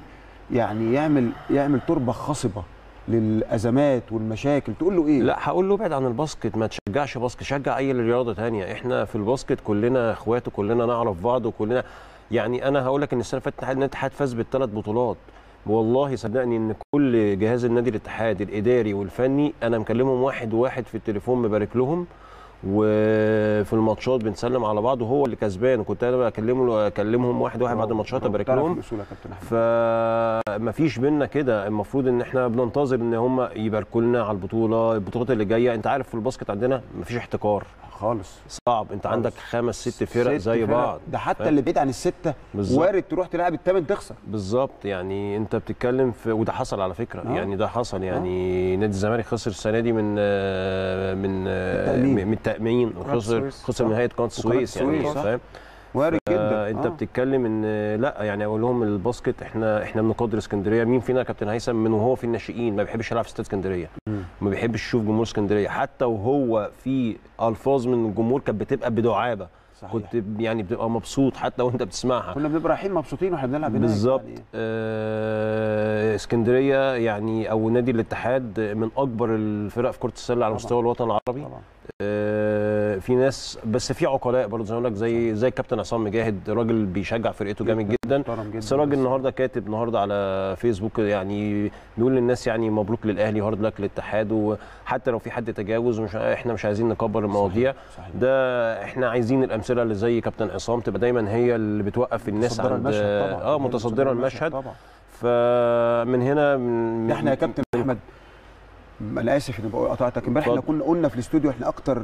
يعني يعمل يعمل تربه خصبه للازمات والمشاكل، تقول له ايه؟ لا هقول له ابعد عن الباسكت، ما تشجعش باسكت، شجع اي رياضه ثانيه. احنا في الباسكت كلنا اخوات وكلنا نعرف بعض وكلنا يعني. انا هقول لك ان السنه اللي فاتت النادي الاتحاد فاز بالثلاث بطولات، والله صدقني ان كل جهاز النادي الاتحاد الاداري والفني انا مكلمهم واحد واحد في التليفون مبارك لهم، وفي الماتشات بنسلم على بعض، وهو اللي كسبان كنت انا بكلمه اكلمهم واحد واحد بعد الماتشات ابارك لهم. فمفيش بينا كده، المفروض ان احنا بننتظر ان هم يباركوا لنا على البطوله، البطولات اللي جايه. انت عارف في الباسكت عندنا مفيش احتكار خالص، صعب. انت خالص. عندك خمس ست فرق زي بعض، ده حتى ف... اللي بعيد عن السته وارد تروح تلعب الثامن تخسر بالظبط. يعني انت بتتكلم في، وده حصل على فكره أوه. يعني ده حصل يعني أوه. نادي الزمالك خسر السنه دي من من التأمين. من التامين، وخسر خسر من هيئه قناه السويس يعني، فاهم؟ وارد جدا. انت أوه. بتتكلم ان لا يعني اقول لهم الباسكت احنا احنا بنقدر اسكندريه. مين فينا يا كابتن هيثم من وهو في الناشئين ما بيحبش يلعب في استاد اسكندريه، ما بيحبش يشوف جمهور اسكندريه، حتى وهو في الفاظ من الجمهور كانت بتبقى بدعابه صحيح. كنت يعني بتبقى مبسوط حتى وانت بتسمعها، كنا بنبقى رايحين مبسوطين واحنا بنلعب هناك بالظبط. آه اسكندريه يعني او نادي الاتحاد من اكبر الفرق في كره السله على مستوى الوطن العربي طبعا. آه في ناس بس في عقلاء برضه زي ما بقول لك، زي زي الكابتن عصام مجاهد، راجل بيشجع فرقته جامد جدا، بس راجل النهارده كاتب النهارده على فيسبوك يعني بيقول للناس يعني مبروك للاهلي، هارد لك للاتحاد، وحتى لو في حد تجاوز مش احنا مش عايزين نكبر المواضيع صحيح. صحيح. ده احنا عايزين الامثله اللي زي كابتن عصام تبقى دايما هي اللي بتوقف الناس عند اه متصدره المشهد طبعا. فمن هنا من احنا يا كابتن احمد، انا اسف اني قطعتك امبارح، احنا كنا قلنا في الاستوديو احنا اكتر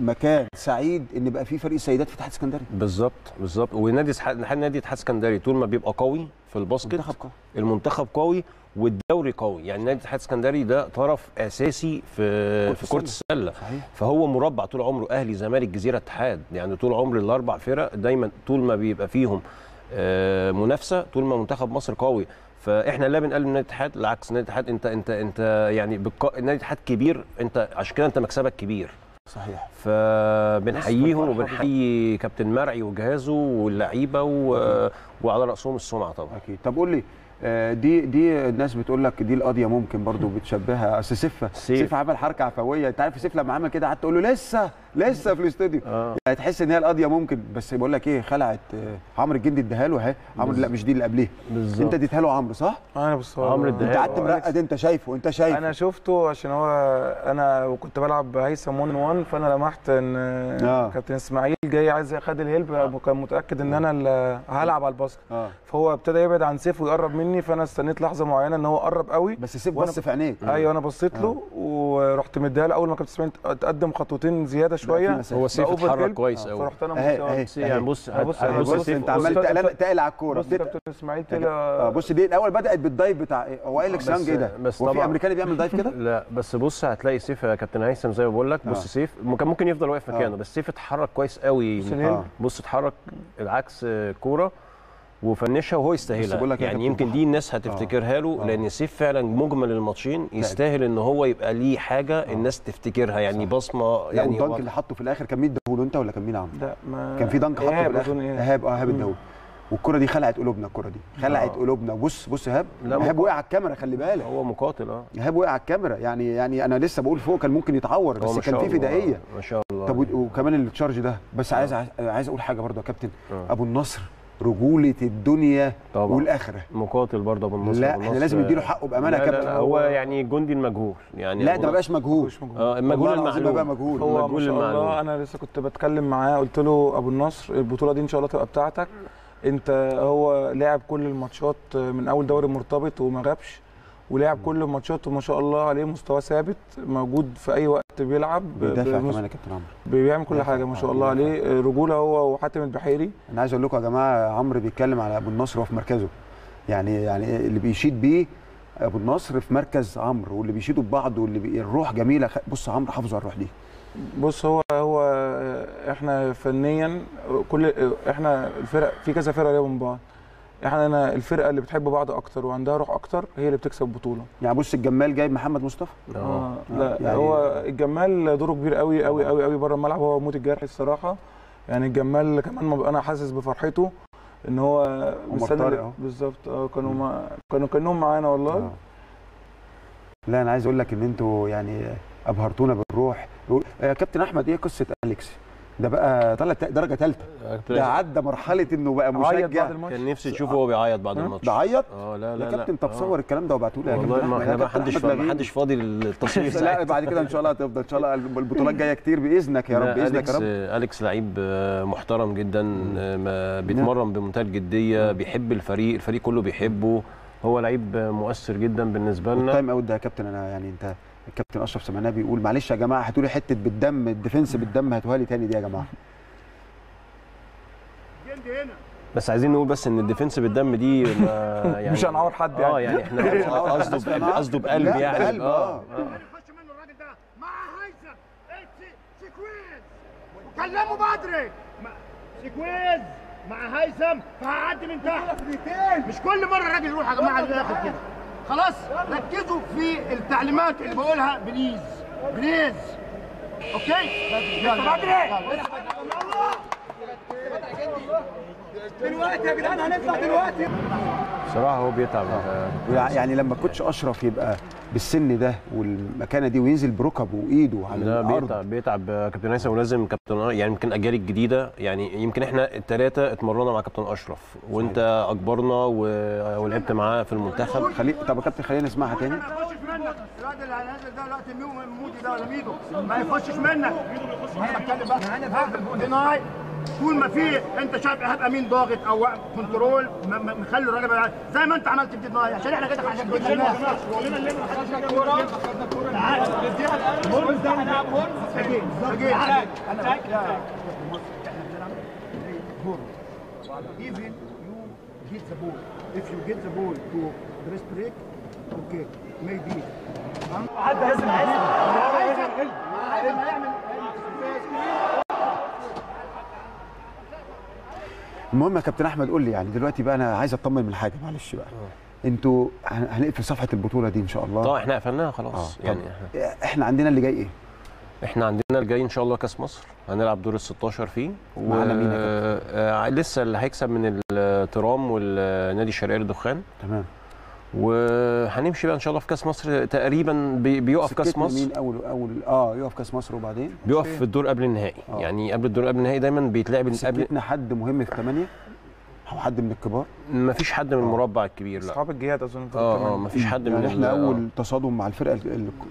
مكان سعيد ان بقى في فريق سيدات في الاتحاد السكندري بالظبط بالظبط. ونادي نادي الاتحاد السكندري طول ما بيبقى قوي في الباسكت، المنتخب قوي، المنتخب قوي والدوري قوي، يعني نادي الاتحاد السكندري ده طرف اساسي في في كره السله صحيح. فهو مربع طول عمره، اهلي زمالك جزيره اتحاد، يعني طول عمر الاربع فرق دايما طول ما بيبقى فيهم منافسه، طول ما منتخب مصر قوي. فاحنا لا بنقلل من نادي الاتحاد، العكس نادي الاتحاد انت انت انت يعني بالق... نادي الاتحاد كبير، انت عشان كده انت مكسبك كبير صحيح. فبنحييهم وبنحيي كابتن مرعي وجهازه واللعيبه و... وعلى راسهم الصنعه طبعا اكيد. طب قول لي دي دي الناس بتقول لك دي القضيه ممكن برضو بتشبهها، اصل سيف سيف عمل حركه عفويه، انت عارف سيف لما عمل كده قعدت تقول له لسه لسه في الاستوديو آه. يعني تحس ان هي القضيه ممكن، بس بقول لك ايه خلعت عمرو الجندي اداها له اهي، عمرو لا مش دي اللي قبليها انت اديتها له عمرو صح؟ انا بص عمرو اداها، انت قعدت مرقد انت شايفه انت شايف انا شفته عشان هو انا كنت بلعب هيثم واحد واحد، فانا لمحت ان آه. كابتن اسماعيل جاي عايز ياخد الهلب آه. كان متاكد ان انا اللي هلعب على الباسكت آه. فهو ابتدى يبعد عن سيف ويقرب مني، فانا استنيت لحظه معينه ان هو قرب قوي بس سيف بص في عينيك ايوه، انا بصيت له آه. ورحت مديها له، اول ما كابتن اسماعيل اتقدم خطوتين زياده شويه هو سيف اتحرك كويس قوي، فرحت انا مبسوط يعني بص بص بص انت عمال تقل على الكوره. بص كابتن اسماعيل تقل، بص دي الاول بدات بالدايف بتاع وائل اكسانج، ايه ده هو في امريكاني بيعمل دايف كده؟ لا بس بص هتلاقي سيف يا كابتن هيثم زي ما بقول لك، بص سيف كان ممكن يفضل واقف مكانه بس سيف اتحرك كويس قوي، بص اتحرك العكس كوره وفنشها وهو يستاهلها يعني. يمكن دي الناس هتفتكرها له آه. لان سيف فعلا مجمل الماتشين يستاهل ان هو يبقى ليه حاجه آه. الناس تفتكرها يعني صح. بصمه يعني. الدنك اللي حطه في الاخر كان مين اداهوله انت ولا كان مين عمرو؟ لا ما كان في دنك حطه في الاخر ايهاب اه ايهاب اداهوله، والكره دي خلعت قلوبنا، الكره دي خلعت قلوبنا. بص بص ايهاب ايهاب وقع على الكاميرا، خلي بالك هو مقاتل اه ايهاب وقع على الكاميرا يعني يعني انا لسه بقول فوق كان ممكن يتعور بس كان في فدائيه ما شاء الله. طب وكمان التشارج ده بس عايز عايز اقول حاجه برضه يا كابتن، ابو النصر رجولة الدنيا طبعا. والآخرة مقاتل برضه أبو النصر، لا احنا لازم نديله حقه بأمانة يا كابتن. هو يعني جندي المجهول يعني، لا ده ما بقاش مجهول اه المجهول المعلوم بقى مجهول، هو ما شاء الله. أنا لسه كنت بتكلم معاه قلت له أبو النصر البطولة دي إن شاء الله تبقى بتاعتك، انت هو لعب كل الماتشات من اول دوري مرتبط وما غابش، ولعب كل الماتشات وما شاء الله عليه مستوى ثابت، موجود في اي وقت بيلعب، بيدافع كمان يا كابتن عمرو، بيعمل كل حاجه ما شاء الله عليه، رجوله هو وحاتم البحيري. انا عايز اقول لكم يا جماعه، عمرو بيتكلم على ابو النصر وفي مركزه، يعني يعني اللي بيشيد بيه ابو النصر في مركز عمرو، واللي بيشيدوا ببعض، واللي بي... الروح جميله. بص عمرو حافظ على الروح دي. بص هو هو احنا فنيا كل احنا الفرق في كذا فرقه جايه من بعض، احنا انا الفرقه اللي بتحب بعض اكتر وعندها روح اكتر هي اللي بتكسب بطوله. يعني بص الجمال جايب محمد مصطفى اه, آه. لا يعني هو الجمال دوره كبير قوي قوي قوي قوي بره الملعب، هو مودي الجارحي الصراحه. يعني الجمال كمان انا حاسس بفرحته ان هو مستني بالظبط. اه كانوا ما... كانوا كانهم معانا والله. آه. لا انا عايز اقول لك ان انتوا يعني ابهرتونا بالروح. يا كابتن احمد، ايه قصه اليكس ده بقى؟ طلع درجه ثالثه، ده عدى مرحله انه بقى مشجع. كان نفسي تشوفه وهو بيعيط بعد الماتش. بيعيط؟ اه لا لا يا كابتن، طب صور الكلام ده وابعته لي يا كابتن. والله احنا ما حدش ما حدش فاضي للتصوير ساعتها. لا بعد كده ان شاء الله هتفضل، ان شاء الله البطولات جايه كتير باذنك يا رب، باذنك يا رب. اليكس لعيب محترم جدا، بيتمرن بمنتهى الجديه، بيحب الفريق، الفريق كله بيحبه، هو لعيب مؤثر جدا بالنسبه لنا. التايم اوت ده يا كابتن، انا يعني انت الكابتن اشرف سمعناه بيقول معلش يا جماعه هاتوا لي حته بالدم، الديفنس بالدم هاتوها لي تاني دي يا جماعه. بس عايزين نقول بس ان الديفنس بالدم دي يعني مش هنعور حد يعني. اه يعني احنا قصده قصده بقلب يعني. بقلب اه. يخش منه الراجل ده مع هيثم سكويز، كلموا بدري سكويز مع هيثم، فهعدي من تحت. مش كل مره الراجل يروح يا جماعه اللي ياخد كده. خلاص ركزوا في التعليمات اللي بقولها، بليز بليز. اوكي يلا دلوقتي يا جدعان، هنطلع دلوقتي. بصراحه هو بيتعب يعني، لما كوتش اشرف يبقى بالسن ده والمكانه دي وينزل بركبه وايده على الارض بيتعب بيتعب كابتن هيثم. ولازم كابتن يعني يمكن الاجيال الجديده، يعني يمكن احنا الثلاثه اتمرنا مع كابتن اشرف وانت اكبرنا و... ولعبت معاه في المنتخب. خلي... طب يا كابتن خلينا نسمعها تاني. الواد اللي هينزل ده دلوقتي مودي ده ولا ميدو ما يخشش منك. انا بتكلم بقى هنتهاجم طول ما في انت شايف ايهاب امين ضاغط او كنترول، مخلي الراجل بقى زي ما انت عملت في دماغي عشان احنا كده عشان كده الناس ولينا اللي ما خدناش الكوره خدنا الكوره نديها الهرز ده هنلعب هرز سجين سجين. انا احنا بنلعب هرز even you get the ball if you get the ball to dress break okay maybe حد لازم يعمل. المهم يا كابتن احمد قول لي يعني دلوقتي بقى، انا عايز اطمن من حاجه معلش بقى. انتوا هنقفل صفحه البطوله دي ان شاء الله. طب احنا قفلناها خلاص. آه. يعني احنا عندنا اللي جاي ايه؟ احنا عندنا اللي جاي ان شاء الله كاس مصر، هنلعب دور ال ستاشر فيه معانا. مين آه لسه اللي هيكسب من الترام والنادي الشرقيه للدخان. تمام. وهنمشي بقى ان شاء الله في كاس مصر تقريبا. بيقف كاس مصر مين اول اول اه يقف كاس مصر وبعدين بيقف في الدور قبل النهائي. آه. يعني قبل الدور قبل النهائي دايما بيتلعب قبل. حد مهم في ثمانية او حد من الكبار؟ مفيش حد من المربع الكبير. لا اصحاب الجهات اظن. اه مفيش حد من. احنا اول تصادم مع الفرقه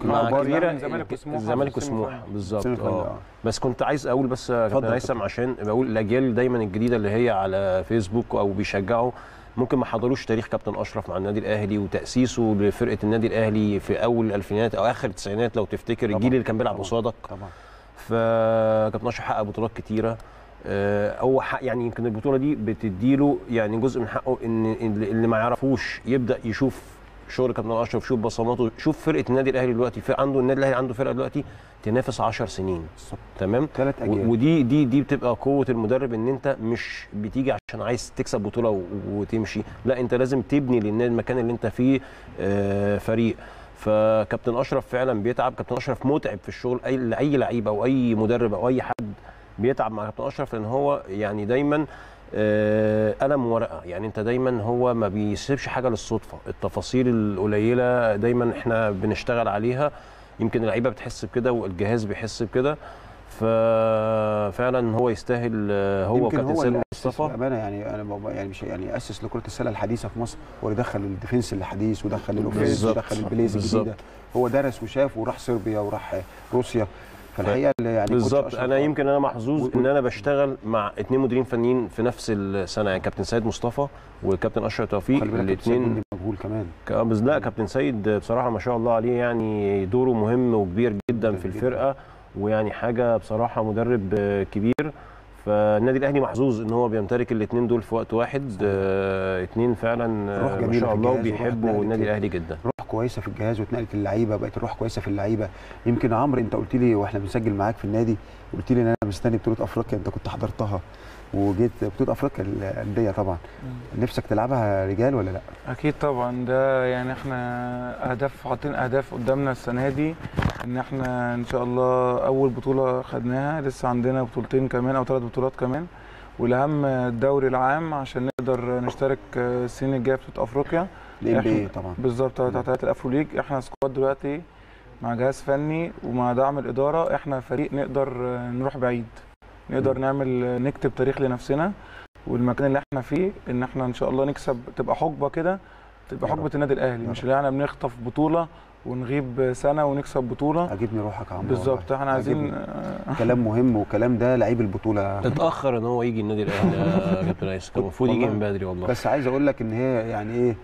الكبار يعني الزمالك وسموحه. الزمالك وسموحه بالظبط. اه بس كنت عايز اقول بس يا كابتن هيثم، عشان بقول الاجيال دايما الجديده اللي هي على فيسبوك او بيشجعوا ممكن ما حضروش تاريخ كابتن اشرف مع النادي الاهلي وتاسيسه لفرقه النادي الاهلي في اول الالفينات او اخر التسعينات لو تفتكر. طبعًا. الجيل اللي كان بيلعب قصادك. طبعا. فكابتن اشرف حقق بطولات كتيره. هو حق يعني يمكن البطوله دي بتديله يعني جزء من حقه ان اللي ما يعرفوش يبدا يشوف شغل كابتن اشرف، يشوف بصماته، يشوف فرقه النادي الاهلي دلوقتي. عنده النادي الاهلي عنده فرقه دلوقتي تنافس عشر سنين. صح. تمام. ثلاث اجيال. ودي دي دي بتبقى قوه المدرب، ان انت مش بتيجي عشان عايز تكسب بطوله وتمشي، لا انت لازم تبني للنادي المكان اللي انت فيه فريق. فكابتن اشرف فعلا بيتعب، كابتن اشرف متعب في الشغل. اي لاي لعيب او اي مدرب او اي حد بيتعب مع كابتن اشرف، لان هو يعني دايما قلم ورقه، يعني انت دايما هو ما بيسيبش حاجه للصدفه، التفاصيل القليله دايما احنا بنشتغل عليها. يمكن اللعيبه بتحس بكده والجهاز بيحس بكده، ففعلا هو يستاهل. هو كابتن سيد مصطفى بامانه يعني انا يعني مش يعني اسس لكره السله الحديثه في مصر، ودخل الديفنس الحديث ودخل الاوفيس ودخل البليز الجديده. هو درس وشاف وراح صربيا وراح روسيا، فالحقيقه يعني بالظبط انا يمكن انا محظوظ ان انا بشتغل مع اثنين مديرين فنيين في نفس السنه، يعني كابتن سيد مصطفى وكابتن اشرف توفيق. الاثنين مجهول كمان. لا كابتن سيد بصراحه ما شاء الله عليه، يعني دوره مهم وكبير جدا في الفرقه، ويعني حاجه بصراحه مدرب كبير. فالنادي الاهلي محظوظ ان هو بيمتلك الاثنين دول في وقت واحد. اثنين فعلا ما شاء الله وبيحبوا النادي الاهلي جدا، روح كويسه في الجهاز واتنقلت اللعيبه، بقت الروح كويسه في اللعيبه. يمكن عمرو انت قلت لي واحنا بنسجل معاك في النادي، قلت لي ان انا مستني بطوله افريقيا، انت كنت حضرتها وجيت بطوله افريقيا الانديه طبعا. نفسك تلعبها رجال ولا لا؟ اكيد طبعا، ده يعني احنا اهداف، حاطين اهداف قدامنا السنه دي ان احنا ان شاء الله اول بطوله خدناها، لسه عندنا بطولتين كمان او ثلاث بطولات كمان، والاهم الدوري العام عشان نقدر نشترك السنين الجايه في بطوله افريقيا. الام طبعا بالظبط بتاعت الافرو ليج. احنا سكواد دلوقتي مع جهاز فني ومع دعم الاداره، احنا فريق نقدر نروح بعيد، نقدر نعمل نكتب تاريخ لنفسنا، والمكان اللي احنا فيه ان احنا ان شاء الله نكسب، تبقى حقبه كده، تبقى حقبه النادي الاهلي، مش اللي احنا بنخطف بطوله ونغيب سنه ونكسب بطوله. عاجبني روحك يا عمرو بالظبط، احنا عايزين كلام مهم، والكلام ده لعيب البطوله اتاخر ان هو يجي النادي الاهلي يا كابتن هيثم، كان المفروض يجي من بدري والله. بس عايز اقول لك ان هي يعني ايه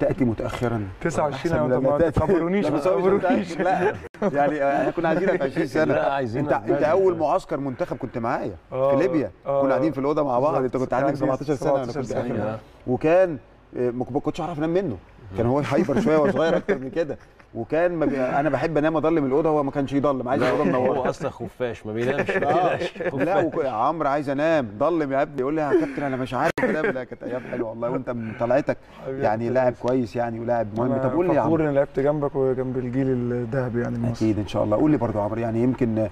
تاتي متاخرا. تسعة وعشرين ما تقبلونيش ما تقبلونيش لا يعني احنا كنا عايزينك عشرين سنه. لا عايزينك. انت انت اول معسكر منتخب كنت معايا في ليبيا، كنا قاعدين في الاوضه مع بعض، انت كنت عندك سبعتاشر سنة وانا كنت سنه، وكان ما كنتش اعرف انام منه، كان هو هايبر شويه وصغير اكتر من كده، وكان ما بي... انا بحب انام اضل من الاوضه، هو ما كانش يضلم، عايز الاوضه منوره. هو اصلا خفاش ما بينامش. لا وك... عمرو عايز انام، ضلم يا ابني، يقول لي يا كابتن انا مش عارف انام. لا كانت ايام حلوه والله، وانت من طلعتك يعني لاعب كويس يعني ولاعب مهم. طب قول لي يا عمرو، انا لعبت جنبك وجنب الجيل الذهبي يعني المصري اكيد ان شاء الله. قول لي برضه يا عمرو، يعني يمكن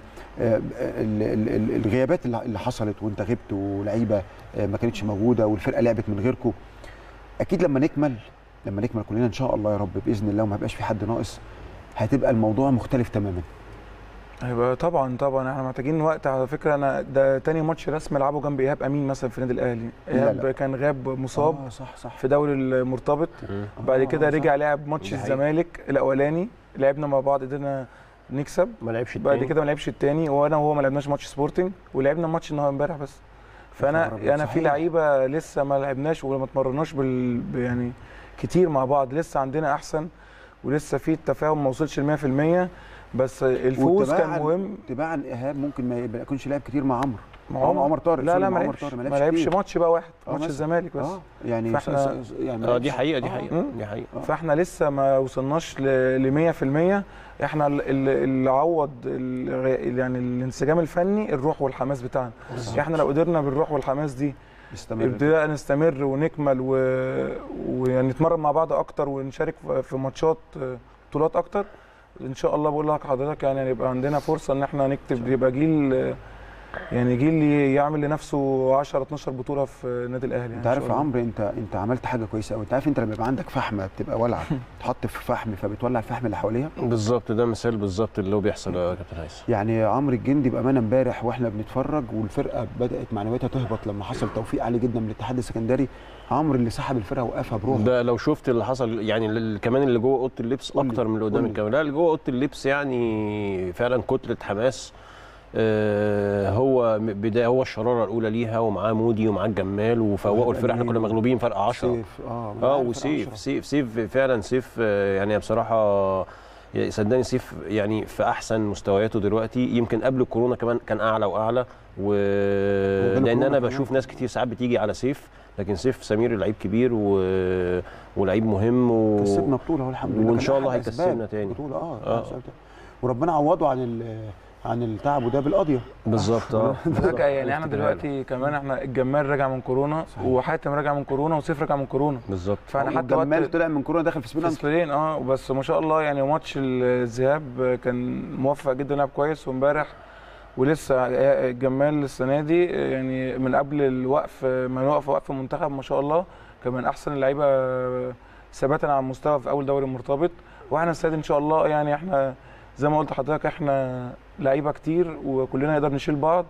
الغيابات اللي حصلت وانت غبت ولعيبه ما كانتش موجوده والفرقه لعبت من غيركم، اكيد لما نكمل لما نكمل كلنا ان شاء الله يا رب باذن الله وما يبقاش في حد ناقص، هتبقى الموضوع مختلف تماما. هيبقى طبعا طبعا احنا محتاجين وقت. على فكره انا ده تاني ماتش رسمي العبه جنب ايهاب امين مثلا في النادي الاهلي. ايهاب كان غاب مصاب آه صح صح في دوري المرتبط، آه بعد كده آه رجع لعب ماتش الزمالك الاولاني، لعبنا مع بعض قدرنا نكسب، ما لعبش التاني، بعد كده ما لعبش التاني، وانا وهو ما لعبناش ماتش سبورتنج، ولعبنا ماتش النهارده امبارح بس. فانا انا في لعيبه لسه ما لعبناش وما اتمرناش بال يعني كتير مع بعض، لسه عندنا احسن، ولسه في التفاهم ما وصلش ل مية في المية، بس الفوز كان مهم. تباعا ايهاب ممكن ما يكونش لاعب كتير مع عمرو عمر عمر طارق. لا لا ما لعبش ما لعبش ماتش بقى واحد، ماتش الزمالك بس. اه يعني فاحنا يعني اه دي حقيقه دي حقيقه آه دي حقيقه آه فاحنا لسه ما وصلناش ل مية في المية. احنا اللي عوض ال يعني الانسجام الفني الروح والحماس بتاعنا. احنا لو قدرنا بالروح والحماس دي ابتداء نستمر ونكمل و... ويعني نتمرن مع بعض اكتر ونشارك في ماتشات بطولات اكتر، ان شاء الله بقول لك حضرتك يعني يبقى عندنا فرصه ان احنا نكتب، يبقى جيل يعني جيل يعمل لنفسه عشرة اتناشر بطوله في النادي الاهلي. يعني انت عارف يا عمرو، انت انت عملت حاجه كويسه قوي. انت عارف انت لما بيبقى عندك فحمه بتبقى ولعه تحط في فحم فبتولع الفحم اللي حواليها. بالظبط، ده مثال بالظبط اللي هو بيحصل يا كابتن هيثم. يعني عمرو الجندي بامانه امبارح واحنا بنتفرج والفرقه بدات معنوياتها تهبط لما حصل توفيق عالي جدا من الاتحاد السكندري، عمرو اللي سحب الفرقه وقفها بروحه. ده لو شفت اللي حصل يعني كمان اللي جوه اوضه اللبس اكتر من اللي قدام الكاميرا. لا اللي جوه اوضه اللبس يعني فعلا كتله حماس. هو بدايه هو الشراره الاولى ليها، ومعاه مودي ومعاه الجمال، وفوقوا الفرقه. احنا كنا مغلوبين فرق عشرة اه اه وسيف سيف سيف فعلا سيف يعني بصراحه صدقني سيف يعني في احسن مستوياته دلوقتي، يمكن قبل الكورونا كمان كان اعلى واعلى، ولان انا بشوف ناس كتير ساعات بتيجي على سيف، لكن سيف سمير لعيب كبير و... ولعيب مهم و... كسبنا بطوله اهو الحمد لله، وان شاء الله هيكسبنا تاني بطوله اه, آه. وربنا عوضه عن ال عن التعب وده بالقضيه. بالظبط اه يعني احنا دلوقتي كمان احنا الجمال راجع من كورونا، وحاتم راجع من كورونا، وسيف راجع من كورونا. بالظبط، فاحنا حتى الجمال طلع من كورونا دخل في سبيلين في سبيلين اه بس ما شاء الله يعني ماتش الذهاب كان موفق جدا، لعب كويس وامبارح، ولسه الجمال السنه دي يعني من قبل الوقف ما نوقف وقف المنتخب ما شاء الله كان من احسن اللعيبه ثباتا على المستوى في اول دوري مرتبط. واحنا السنه دي ان شاء الله يعني احنا زي ما قلت لحضرتك احنا لعيبه كتير وكلنا نقدر نشيل بعض،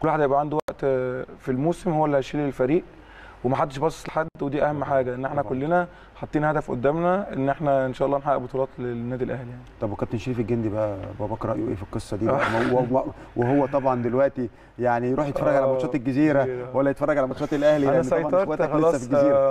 كل واحد هيبقى عنده وقت في الموسم هو اللي هيشيل الفريق، ومحدش باصص لحد، ودي اهم حاجه ان احنا كلنا حاطين هدف قدامنا ان احنا ان شاء الله نحقق بطولات للنادي الاهلي يعني. طب وكابتن شريف الجندي بقى باباك رايه ايه في القصه دي؟ وهو طبعا دلوقتي يعني يروح يتفرج على ماتشات الجزيره ولا يتفرج على ماتشات الاهلي؟ انا سيطرت خلاص،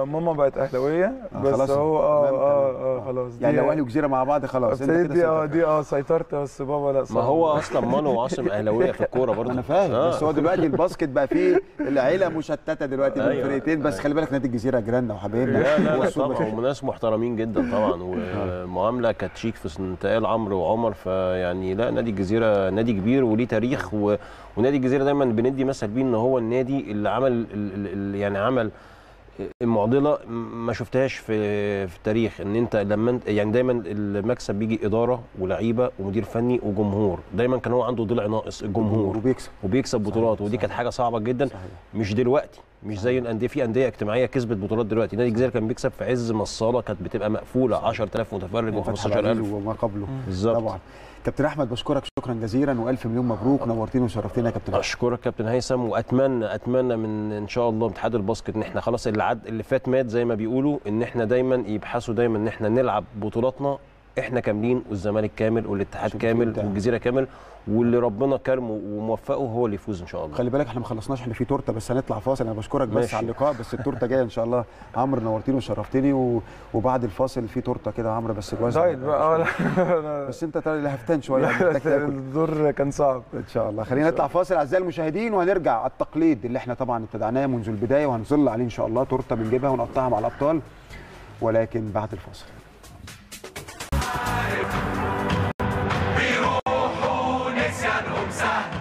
ماما بقت اهلاويه بس هو اه اه خلاص يعني لو اهلي وجزيره مع بعض خلاص دي اه دي اه سيطرت بس بابا لا. ما هو اصلا مانو وعاصم اهلاويه في الكوره برضه. انا فاهم بس هو دلوقتي الباسكت بقى فيه العيله مشتته دلوقتي من الفرقتين، بس خلي بالك نادي الجزيره جيراننا وحبايبنا وناس محترمين جدا طبعا، والمعامله كانت شيك في انتقال عمرو وعمر، فيعني لا نادي الجزيره نادي كبير وليه تاريخ، و... ونادي الجزيره دايما بندي مثل بيه ان هو النادي اللي عمل اللي يعني عمل المعضله ما شفتهاش في في التاريخ، ان انت لما يعني دايما المكسب بيجي اداره ولاعيبه ومدير فني وجمهور، دايما كان هو عنده ضلع ناقص الجمهور وبيكسب وبيكسب بطولات، ودي كانت حاجه صعبه جدا. صحيح. مش دلوقتي، مش زي الانديه، في انديه اجتماعيه كسبت بطولات دلوقتي، نادي الجزيره كان بيكسب في عز ما الصاله كانت بتبقى مقفوله عشرة آلاف متفرج وخمستاشر ألف وما قبله بالظبط طبعا. كابتن احمد بشكرك شكرا جزيلا والف مليون مبروك، نورتينا وشرفتينا يا كابتن. اشكرك كابتن هيثم، واتمنى اتمنى من ان شاء الله اتحاد الباسكت ان احنا خلاص اللي عد اللي فات مات زي ما بيقولوا، ان احنا دايما يبحثوا دايما ان احنا نلعب بطولاتنا احنا كاملين، والزمالك كامل والاتحاد كامل والجزيره كامل، واللي ربنا كرمه وموفقه هو اللي يفوز ان شاء الله. خلي بالك احنا ما خلصناش، احنا في تورته بس هنطلع فاصل. انا بشكرك بس ماشي. على اللقاء، بس التورته جايه ان شاء الله. عمرو نورتني وشرفتني و... وبعد الفاصل في تورته كده عمرو بس جواز دايت بقى أنا... بس انت ترى لهفتان شويه الدور كان صعب. ان شاء الله خلينا نطلع فاصل اعزائي المشاهدين، وهنرجع على التقليد اللي احنا طبعا ابتدعناه منذ البدايه وهنظل عليه ان شاء الله. تورته بنجيبها ونقطعها مع الابطال، ولكن بعد الفاصل. بيروحوا نسيانهم سهل،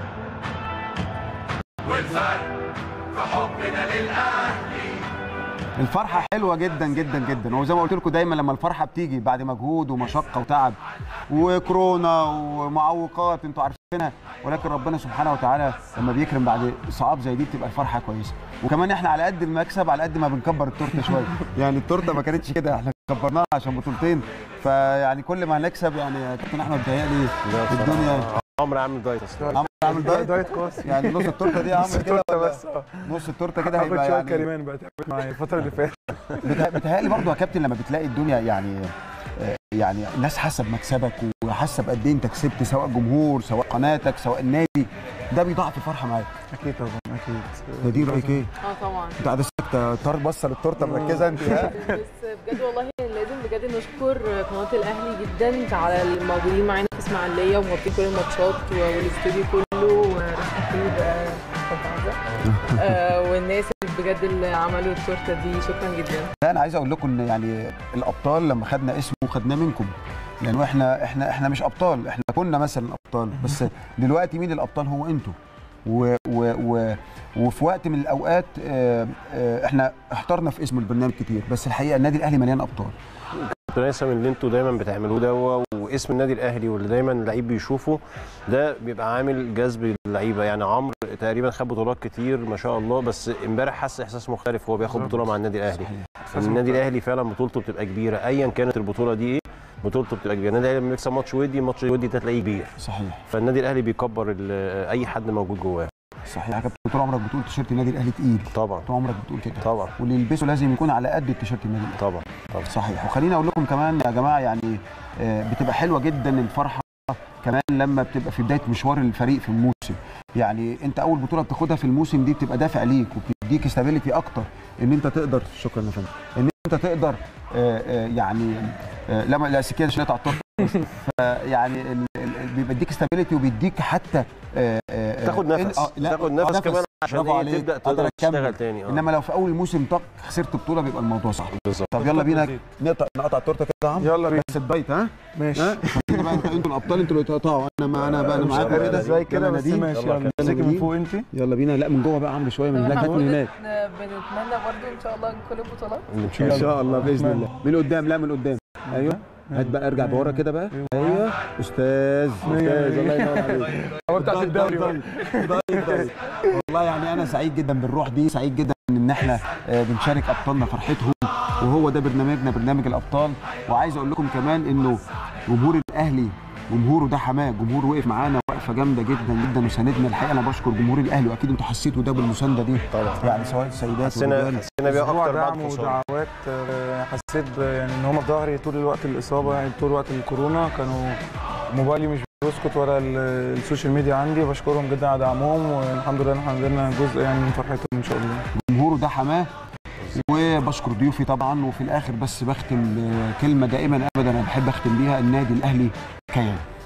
والفرق في حبنا للأهلي. الفرحة حلوة جدا جدا جدا، وزي ما قلت لكم دايما لما الفرحة بتيجي بعد مجهود ومشقة وتعب وكورونا ومعوقات انتوا عارفينها، ولكن ربنا سبحانه وتعالى لما بيكرم بعد صعاب زي دي بتبقى الفرحة كويسة. وكمان احنا على قد المكسب على قد ما بنكبر التورتة شوية، يعني التورتة ما كانتش كده، احنا كبرناها عشان بطولتين، فيعني كل ما هنكسب يعني يا كابتن احمد بتهيألي الدنيا. عمرو عامل دايت اصلا، عمرو عامل دايت دايت قاسي يعني نص التورته دي يا عمرو كده، بس نص التورته كده هيبقى يعني. هاخد شويه كريمان بقى تعبت معايا الفتره اللي فاتت. بتهيألي برضه يا كابتن لما بتلاقي الدنيا يعني يعني الناس حاسه بمكسبك وحاسه بقد ايه انت كسبت، سواء جمهور سواء قناتك سواء النادي، ده بيضاعف الفرحه معاك. اكيد طبعا اكيد. نادين رايك ايه؟ اه طبعا انت قاعده ساكته طار بصه للتورته مركزه انت. بس بجد والله لازم بجد نشكر قناه الاهلي جدا على الموجودين معانا في اسماعيليه ومغطين كل الماتشات والاستوديو كله ورحمه بقى والناس بجد اللي عملوا التورته دي، شكرا جدا. لا انا عايز اقول لكم ان يعني الابطال لما خدنا اسمه خدناه منكم، لانه احنا احنا احنا مش ابطال، احنا كنا مثلا ابطال بس دلوقتي مين الابطال؟ هو انتوا. و و و وفي وقت من الاوقات احنا احترنا في اسم البرنامج كتير، بس الحقيقه النادي الاهلي مليان ابطال. كابتن هيثم اللي انتوا دايما بتعملوه ده واسم النادي الاهلي واللي دايما اللعيب بيشوفه ده بيبقى عامل جذب اللعيبه، يعني عمرو تقريبا خد بطولات كتير ما شاء الله، بس امبارح حس احساس مختلف وهو بياخد بطوله مع النادي الاهلي. النادي الاهلي فعلا بطولته بتبقى كبيره ايا كانت البطوله دي ايه، بطولته بتبقى كبيره. النادي الاهلي لما بيكسب ماتش ودي ماتش ودي ده تلاقيه كبير. صحيح. فالنادي الاهلي بيكبر اي حد موجود جواه. صحيح يا كابتن. طول عمرك بتقول تيشيرت النادي الاهلي تقيل طبعا، طول عمرك بتقول كده طبعا، واللي يلبسه لازم يكون على قد التيشيرت النادي الاهلي طبعا. طبعا صحيح. وخليني اقول لكم كمان يا جماعه يعني بتبقى حلوه جدا الفرحه كمان لما بتبقى في بدايه مشوار الفريق في الموسم، يعني انت اول بطوله بتاخدها في الموسم دي بتبقى دافع ليك وبتديك استابيليتي اكتر ان انت تقدر. شكرا يا فندم. ان انت تقدر يعني لما لا سكينه عشان تعطل فيعني بيديك استابيليتي وبيديك حتى تاخد نفس تاخد نفس كمان عشان تبدا تقدر تشتغل تاني. انما لو في اول الموسم طق خسرت بطوله بيبقى الموضوع صعب. طب يلا بينا نقطع نقطع التورته كده يا عمرو. يلا بينا بس الدايت. ها ماشي بقى انتوا انتوا الابطال انتوا اللي تقطعوا، انا ما انا بقى معاكم كده زي كده بس. ماشي يلا ماسك من فوق انت. يلا بينا لا من جوه بقى عمرو شويه من هناك من هناك. بنتمنى برده ان شاء الله كل البطولات ان شاء الله باذن الله. من قدام لا من قدام. ايوه هات بقى ارجع بورا كده بقى. ايوه استاذ استاذ الله ينور عليك. هو بتاع الدوري بقى والله يعني انا سعيد جدا بالروح دي، سعيد جدا ان احنا بنشارك ابطالنا فرحتهم، وهو ده برنامجنا برنامج الابطال. وعايز اقول لكم كمان انه جمهور الاهلي جمهوره ده حماه، جمهور وقف معانا وقفه جامده جدا جدا وساندنا. الحقيقه انا بشكر جمهور الاهلي، واكيد انتوا حسيتوا ده بالمسانده دي طبعا، يعني سواء السيدات حسينا حسينا بيها اكتر بعد ودعوات. حسيت يعني ان هم في ظهري طول الوقت، الاصابه يعني طول وقت الكورونا كانوا موبايلي مش بيسكت ولا السوشيال ميديا عندي. بشكرهم جدا على دعمهم، والحمد لله احنا عندنا جزء يعني من فرحتهم ان شاء الله. جمهوره ده حماه، وبشكر ضيوفي طبعا. وفي الاخر بس بختم كلمه دائما ابدا انا بحب اختم بيها، النادي الاهلي كيان.